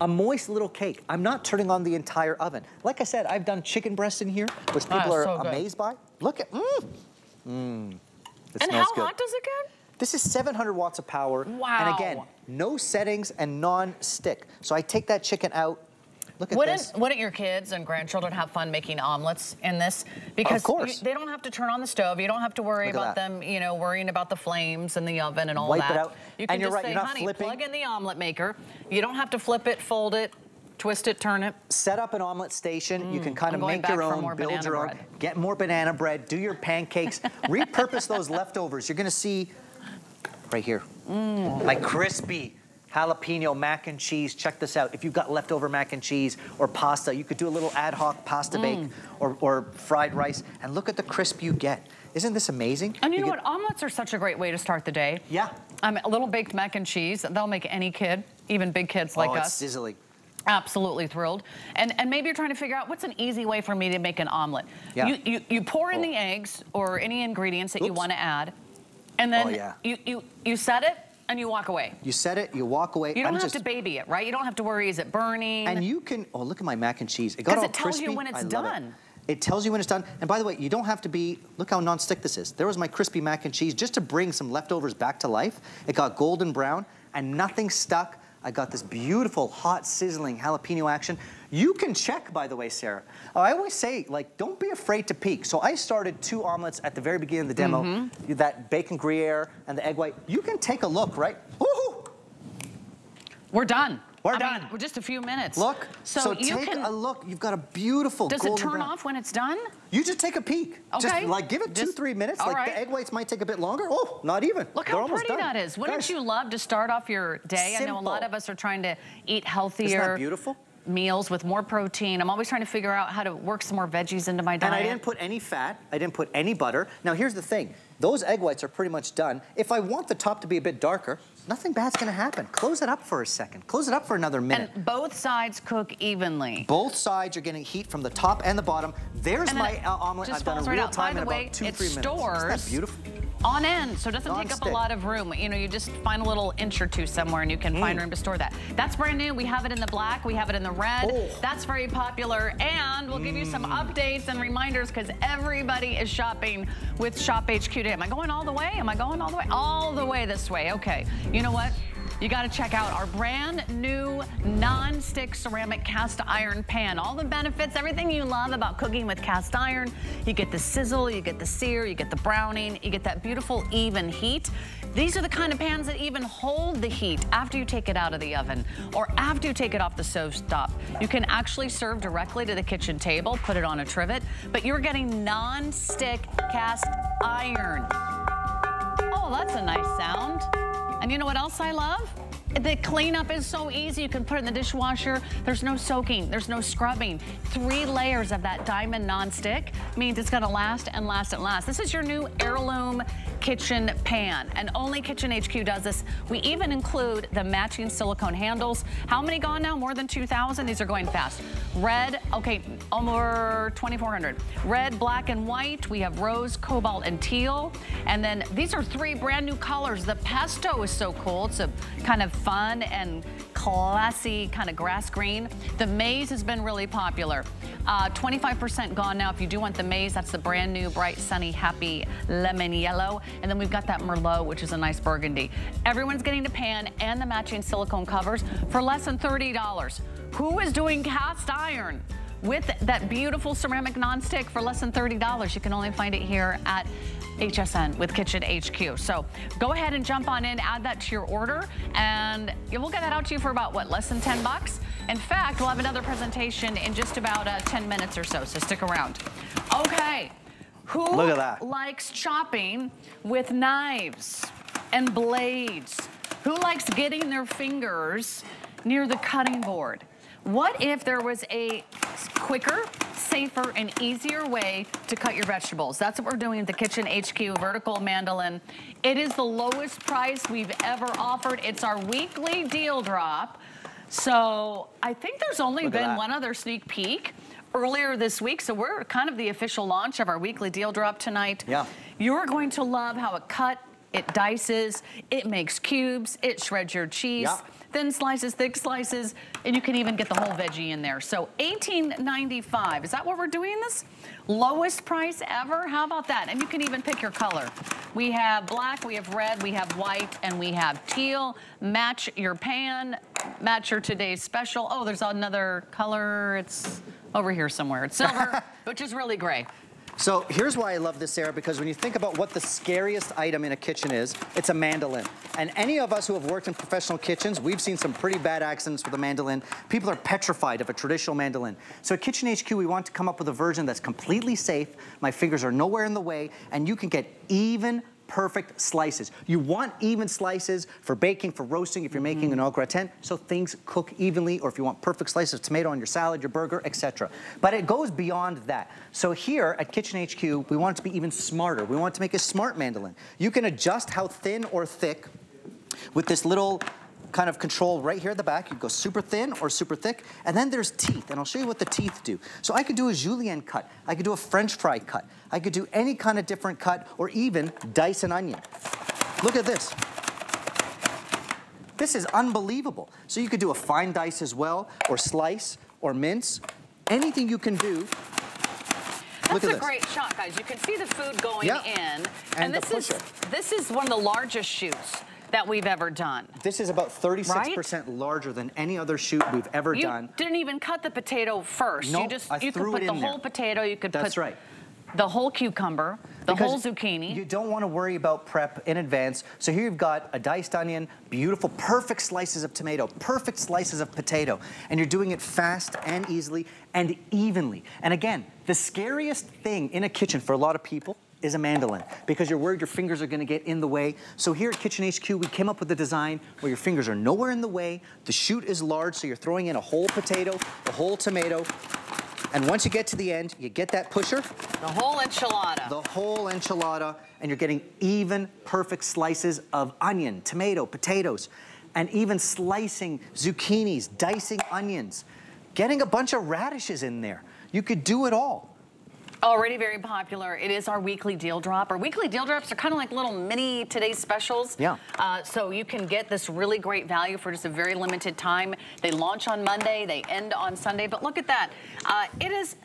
A moist little cake. I'm not turning on the entire oven. Like I said, I've done chicken breast in here, which people are so amazed by. Look at, It and how hot does it get? This is 700 watts of power. Wow. And again, no settings and non-stick. So I take that chicken out. Look at this. Wouldn't your kids and grandchildren have fun making omelets in this? Because of course. They don't have to turn on the stove. You don't have to worry about them, you know, worrying about the flames and the oven and all that. Wipe it out. You can just say, honey, plug in the omelet maker. You don't have to flip it, fold it, twist it, turn it. Set up an omelet station. You can kind of make your own, build your own, get more banana bread, do your pancakes, repurpose those leftovers. You're going to see right here, my crispy jalapeno mac and cheese. Check this out. If you've got leftover mac and cheese or pasta, you could do a little ad hoc pasta bake or fried rice. And look at the crisp you get. Isn't this amazing? And you know what? Omelets are such a great way to start the day. Yeah. A little baked mac and cheese. They'll make any kid, even big kids like us. Oh, it's sizzling. Absolutely thrilled. And maybe you're trying to figure out what's an easy way for me to make an omelet. Yeah. You pour in the eggs or any ingredients that you want to add. And then you set it and you walk away. You set it, you walk away. You don't have to baby it, right? You don't have to worry, is it burning? And you can, oh, look at my mac and cheese. It got all crispy. Because it tells you when it's done. It tells you when it's done. And by the way, you don't have to be, look how non-stick this is. There was my crispy mac and cheese just to bring some leftovers back to life. It got golden brown and nothing stuck. I got this beautiful, hot, sizzling jalapeno action. You can check, by the way, Sarah. I always say, like, don't be afraid to peek. So I started two omelets at the very beginning of the demo, that bacon Gruyere and the egg white. You can take a look, right? Woohoo! We're done. We're done. We're just a few minutes. Look, so you take a look. You've got a beautiful golden brown. Does it turn off when it's done? You just take a peek. Okay. Just, like, give it 2-3 minutes. Like, the egg whites might take a bit longer. Oh, not even. Look how pretty that is. Wouldn't you love to start off your day? Simple. I know a lot of us are trying to eat healthier. Isn't that beautiful? Meals with more protein. I'm always trying to figure out how to work some more veggies into my diet. And I didn't put any fat. I didn't put any butter. Now, here's the thing. Those egg whites are pretty much done. If I want the top to be a bit darker, nothing bad's gonna happen. Close it up for a second. Close it up for another minute. And both sides cook evenly. Both sides are getting heat from the top and the bottom. There's my omelet. I've done a real time in about 2-3 minutes. Isn't that beautiful? On end, so it doesn't take up a lot of room. You know, you just find a little inch or two somewhere and you can find room to store that. That's brand new. We have it in the black. We have it in the red. That's very popular. And we'll give you some updates and reminders because everybody is shopping with Shop HQ today. Am I going all the way? Am I going all the way? All the way this way. Okay. You know what? You got to check out our brand new non-stick ceramic cast iron pan. All the benefits, everything you love about cooking with cast iron. You get the sizzle, you get the sear, you get the browning, you get that beautiful even heat. These are the kind of pans that even hold the heat after you take it out of the oven or after you take it off the stove top. You can actually serve directly to the kitchen table, put it on a trivet, but you're getting non-stick cast iron. Oh, that's a nice sound. And you know what else I love? The cleanup is so easy. You can put it in the dishwasher. There's no soaking. There's no scrubbing. 3 layers of that diamond nonstick means it's going to last and last and last. This is your new heirloom kitchen pan, and only Kitchen HQ does this. We even include the matching silicone handles. How many gone now? More than 2,000. These are going fast. Red, okay, over 2,400. Red, black, and white. We have rose, cobalt, and teal. And then these are 3 brand new colors. The pesto is so cool. It's a kind of fun and classy kind of grass green. The maize has been really popular. 25% gone now. If you do want the maize, that's the brand new bright, sunny, happy lemon yellow. And then we've got that Merlot, which is a nice burgundy. Everyone's getting the pan and the matching silicone covers for less than $30. Who is doing cast iron with that beautiful ceramic nonstick for less than $30? You can only find it here at HSN with Kitchen HQ. So go ahead and jump on in, add that to your order, and we'll get that out to you for about, what, less than 10 bucks? In fact, we'll have another presentation in just about 10 minutes or so, so stick around. Okay. Who likes chopping with knives and blades? Who likes getting their fingers near the cutting board? What if there was a quicker, safer, and easier way to cut your vegetables? That's what we're doing at the Kitchen HQ Vertical Mandolin. It is the lowest price we've ever offered. It's our weekly deal drop. So I think there's only been one other sneak peek earlier this week, so we're kind of the official launch of our weekly deal drop tonight. Yeah. You're going to love how it cut, it dices, it makes cubes, it shreds your cheese, thin slices, thick slices, and you can even get the whole veggie in there. So $18.95, is that what we're doing this? Lowest price ever, how about that? And you can even pick your color. We have black, we have red, we have white, and we have teal. Match your pan, match your today's special. Oh, there's another color, it's over here somewhere. It's silver, which is really gray. So here's why I love this, Sarah, because when you think about what the scariest item in a kitchen is, it's a mandolin. And any of us who have worked in professional kitchens, we've seen some pretty bad accidents with a mandolin. People are petrified of a traditional mandolin. So at Kitchen HQ, we want to come up with a version that's completely safe. My fingers are nowhere in the way, and you can get even perfect slices. You want even slices for baking, for roasting, if you're making an au gratin, so things cook evenly, or if you want perfect slices of tomato on your salad, your burger, etc. But it goes beyond that. So here at Kitchen HQ, we want it to be even smarter. We want to make a smart mandolin. You can adjust how thin or thick with this little kind of control right here at the back. You go super thin or super thick, and then there's teeth, and I'll show you what the teeth do. So I could do a julienne cut, I could do a French fry cut, I could do any kind of different cut, or even dice an onion. Look at this. This is unbelievable. So you could do a fine dice as well, or slice, or mince, anything you can do. That's a great shot, guys. You can see the food going in, and this is one of the largest shoots that we've ever done. This is about 36% larger than any other shoot we've ever done. You didn't even cut the potato first. Nope, you could put the whole potato, you could put the whole cucumber, the whole zucchini. You don't want to worry about prep in advance. So here you've got a diced onion, beautiful, perfect slices of tomato, perfect slices of potato, and you're doing it fast and easily and evenly. And again, the scariest thing in a kitchen for a lot of people is a mandolin, because you're worried your fingers are gonna get in the way. So here at Kitchen HQ, we came up with a design where your fingers are nowhere in the way, the shoot is large, so you're throwing in a whole potato, a whole tomato, and once you get to the end, you get that pusher. The whole enchilada. The whole enchilada, and you're getting even perfect slices of onion, tomato, potatoes, and even slicing zucchinis, dicing onions, getting a bunch of radishes in there. You could do it all. Already very popular. It is our weekly deal drop. Our weekly deal drops are kind of like little mini today's specials. Yeah. So you can get this really great value for just a very limited time. They launch on Monday, they end on Sunday, but look at that. It is,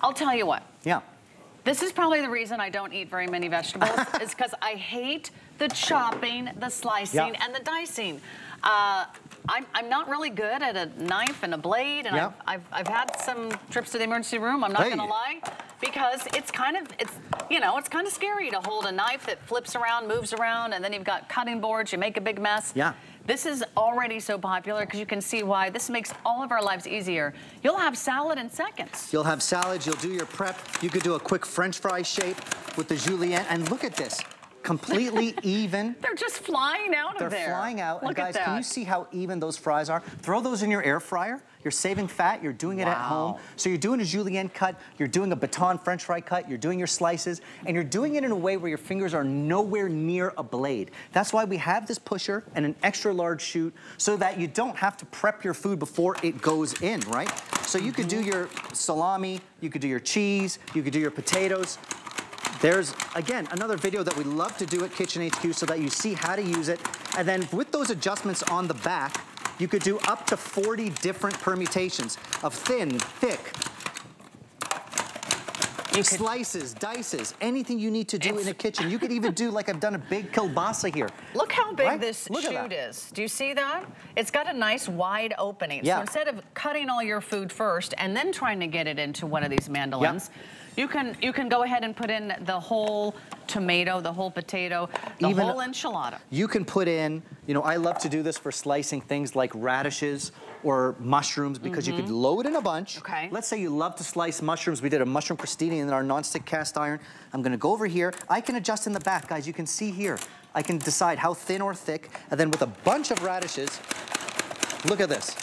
I'll tell you what. Yeah. This is probably the reason I don't eat very many vegetables is because I hate the chopping, the slicing, and the dicing. I'm not really good at a knife and a blade, and I've had some trips to the emergency room, I'm not gonna lie, because it's kind of, you know, it's kind of scary to hold a knife that flips around, moves around, and then you've got cutting boards, you make a big mess. Yeah. This is already so popular because you can see why this makes all of our lives easier. You'll have salad in seconds. You'll have salads, you'll do your prep, you could do a quick French fry shape with the julienne, and look at this. Completely even. They're just flying out of there. They're flying out. Look, and guys, can you see how even those fries are? Throw those in your air fryer. You're saving fat. You're doing it at home. So you're doing a julienne cut. You're doing a baton French fry cut. You're doing your slices. And you're doing it in a way where your fingers are nowhere near a blade. That's why we have this pusher and an extra large shoot so that you don't have to prep your food before it goes in, right? So you could do your salami. You could do your cheese. You could do your potatoes. There's, again, another video that we love to do at Kitchen HQ so that you see how to use it. And then with those adjustments on the back, you could do up to 40 different permutations of thin, thick, slices, dices, anything you need to do in a kitchen. You could even do, like I've done a big kielbasa here. Look how big this shoot is. Do you see that? It's got a nice wide opening. So instead of cutting all your food first and then trying to get it into one of these mandolins, you can go ahead and put in the whole tomato, the whole potato, the whole enchilada. You can put in, you know, I love to do this for slicing things like radishes or mushrooms, because you could load in a bunch. Okay. Let's say you love to slice mushrooms. We did a mushroom crostini in our nonstick cast iron. I'm gonna go over here. I can adjust in the back, guys. You can see here. I can decide how thin or thick. And then with a bunch of radishes, look at this.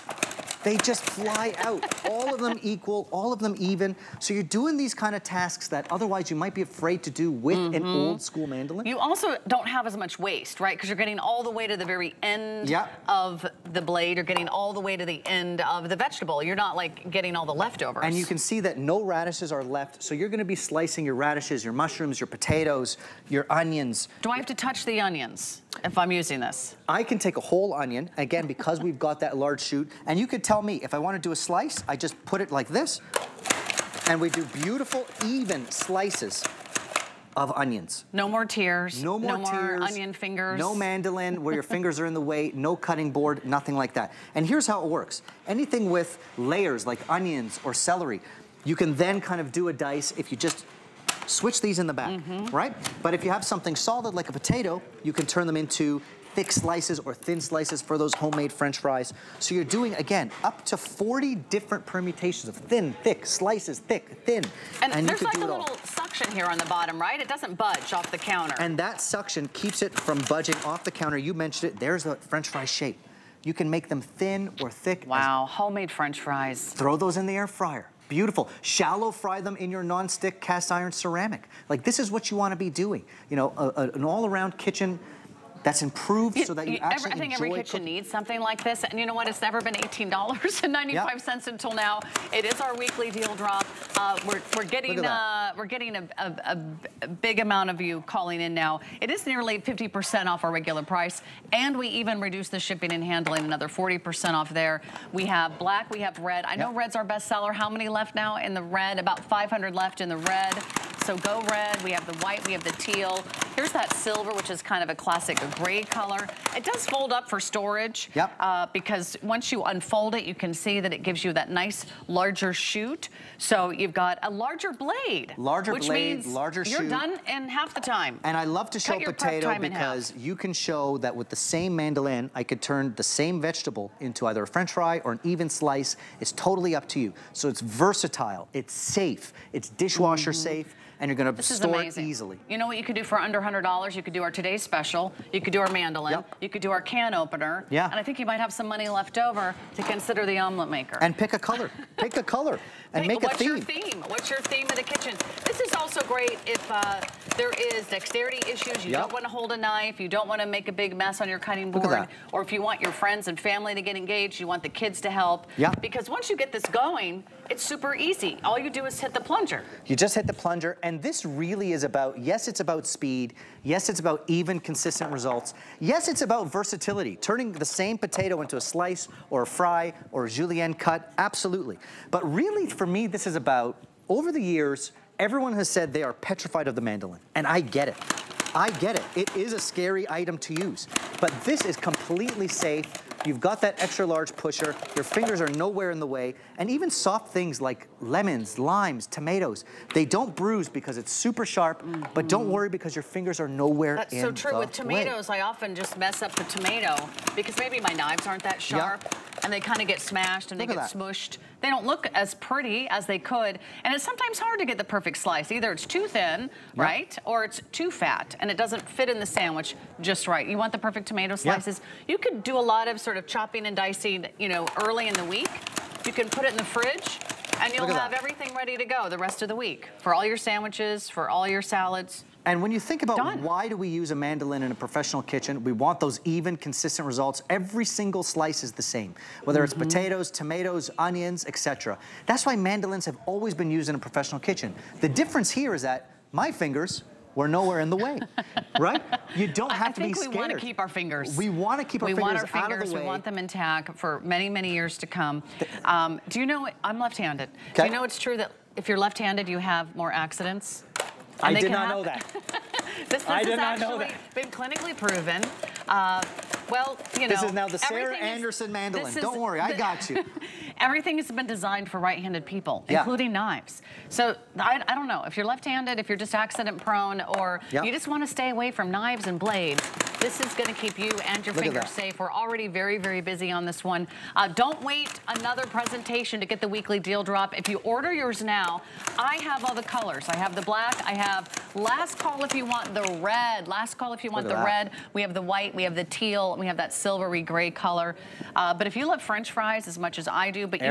They just fly out. All of them equal, all of them even. So you're doing these kind of tasks that otherwise you might be afraid to do with an old school mandolin. You also don't have as much waste, right? Because you're getting all the way to the very end of the blade, you're getting all the way to the end of the vegetable. You're not like getting all the leftovers. And you can see that no radishes are left, so you're gonna be slicing your radishes, your mushrooms, your potatoes, your onions. Do I have to touch the onions if I'm using this? I can take a whole onion, again, because we've got that large shoot, and you could tell me if I wanna do a slice, I just put it like this, and we do beautiful, even slices of onions. No more tears. No more tears. No more onion fingers. No mandolin where your fingers are in the way, no cutting board, nothing like that. And here's how it works. Anything with layers like onions or celery, you can then kind of do a dice if you just switch these in the back, right? But if you have something solid like a potato, you can turn them into thick slices or thin slices for those homemade French fries. So you're doing, again, up to 40 different permutations of thin, thick, slices, thick, thin. And there's like a little suction here on the bottom, right? It doesn't budge off the counter. And that suction keeps it from budging off the counter. You mentioned it, there's the French fry shape. You can make them thin or thick. Wow, homemade French fries. Throw those in the air fryer. Beautiful. Shallow fry them in your non-stick cast iron ceramic. Like, this is what you want to be doing. You know, an all-around kitchen that's improved so that you actually enjoy. I think every kitchen needs something like this. And you know what? It's never been $18.95 until now. It is our weekly deal drop. We're getting a big amount of you calling in now. It is nearly 50% off our regular price, and we even reduced the shipping and handling another 40% off there. We have black, we have red. I know red's our best seller. How many left now in the red? About 500 left in the red. So go red. We have the white, we have the teal. Here's that silver, which is kind of a classic gray color. It does fold up for storage because once you unfold it, you can see that it gives you that nice larger shoot. So you've got a larger blade. Larger which blade, means larger shoot. You're done in half the time. And I love to show potato because you can show that with the same mandolin, I could turn the same vegetable into either a French fry or an even slice. It's totally up to you. So it's versatile, it's safe, it's dishwasher safe. And you're gonna store it easily. You know what you could do for under $100? You could do our today's special. You could do our mandolin. You could do our can opener. And I think you might have some money left over to consider the omelet maker. And pick a color. Pick a color and make a theme. What's your theme? What's your theme of the kitchen? This is also great if there is dexterity issues. You don't want to hold a knife. You don't want to make a big mess on your cutting board. Or if you want your friends and family to get engaged, you want the kids to help. Because once you get this going, it's super easy. All you do is hit the plunger. You just hit the plunger, and this really is about, yes, it's about speed. Yes, it's about even, consistent results. Yes, it's about versatility, turning the same potato into a slice or a fry or a julienne cut, absolutely. But really, for me, this is about, over the years, everyone has said they are petrified of the mandolin, and I get it. I get it. It is a scary item to use, but this is completely safe. You've got that extra large pusher, your fingers are nowhere in the way, and even soft things like lemons, limes, tomatoes, they don't bruise because it's super sharp, but don't worry because your fingers are nowhere in the way. That's so true. With tomatoes, I often just mess up the tomato because maybe my knives aren't that sharp, and they kind of get smashed and they get smooshed. They don't look as pretty as they could, and it's sometimes hard to get the perfect slice. Either it's too thin, right, or it's too fat, and it doesn't fit in the sandwich just right. You want the perfect tomato slices. You could do a lot of sort of chopping and dicing, you know, early in the week. You can put it in the fridge and you'll have everything ready to go the rest of the week for all your sandwiches, for all your salads. And when you think about why do we use a mandolin in a professional kitchen, we want those even, consistent results. Every single slice is the same, whether it's potatoes, tomatoes, onions, etc. That's why mandolins have always been used in a professional kitchen. The difference here is that my fingers were nowhere in the way, right? You don't have to be scared. I think we want to keep our fingers. We want to keep our fingers out of the way. We want our fingers, we want them intact for many, many years to come. Do you know, I'm left-handed. Do you know it's true that if you're left-handed, you have more accidents? I did not know that. I did not know that. This has actually been clinically proven. Well, you know. This is now the Sarah Anderson mandolin. Don't worry, I got you. Everything has been designed for right-handed people, including knives. So I don't know, if you're left-handed, if you're just accident-prone, or you just want to stay away from knives and blades, this is going to keep you and your fingers safe. We're already very, very busy on this one. Don't wait another presentation to get the weekly deal drop. If you order yours now, I have all the colors. I have the black. I have last call if you want the red. Last call if you want the red. We have the white. We have the teal. We have that silvery gray color. But if you love French fries as much as I do, but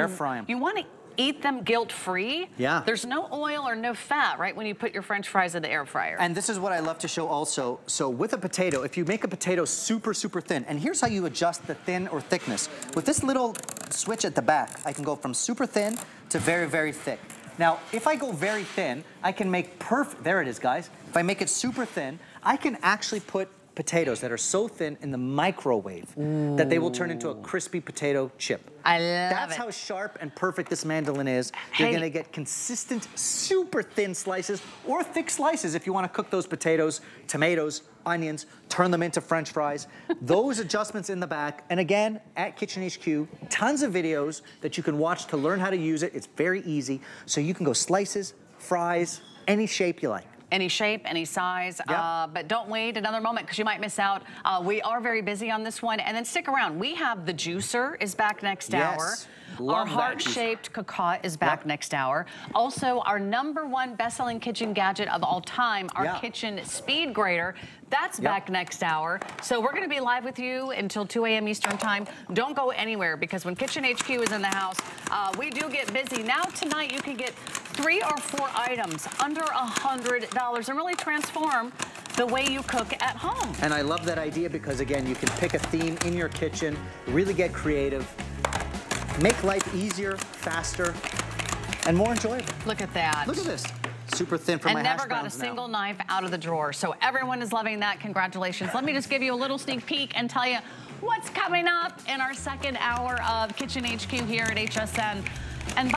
you want to eat them guilt-free. Yeah. There's no oil or no fat, right, when you put your French fries in the air fryer. And this is what I love to show also. So with a potato, if you make a potato super, super thin, and here's how you adjust the thin or thickness. With this little switch at the back, I can go from super thin to very, very thick. Now, if I go very thin, I can make perfect, there it is, guys. If I make it super thin, I can actually put potatoes that are so thin in the microwave that they will turn into a crispy potato chip. I love That's how sharp and perfect this mandolin is. Hey. You're gonna get consistent, super thin slices or thick slices if you wanna cook those potatoes, tomatoes, onions, turn them into French fries. Those adjustments in the back. And again, at Kitchen HQ, tons of videos that you can watch to learn how to use it. It's very easy. So you can go slices, fries, any shape you like. Any shape, any size, yep. But don't wait another moment because you might miss out. We are very busy on this one, and then stick around. We have the juicer is back next hour. Our heart-shaped cacao is back next hour. Also, our #1 best-selling kitchen gadget of all time, our kitchen speed grater, that's back next hour. So we're going to be live with you until 2 a.m. Eastern time. Don't go anywhere because when Kitchen HQ is in the house, we do get busy. Now tonight, you can get 3 or 4 items under $100 and really transform the way you cook at home. And I love that idea because, again, you can pick a theme in your kitchen, really get creative. Make life easier, faster, and more enjoyable. Look at that. Look at this. Super thin for my hash browns now. And never got a single knife out of the drawer. So everyone is loving that. Congratulations. Let me just give you a little sneak peek and tell you what's coming up in our second hour of Kitchen HQ here at HSN. And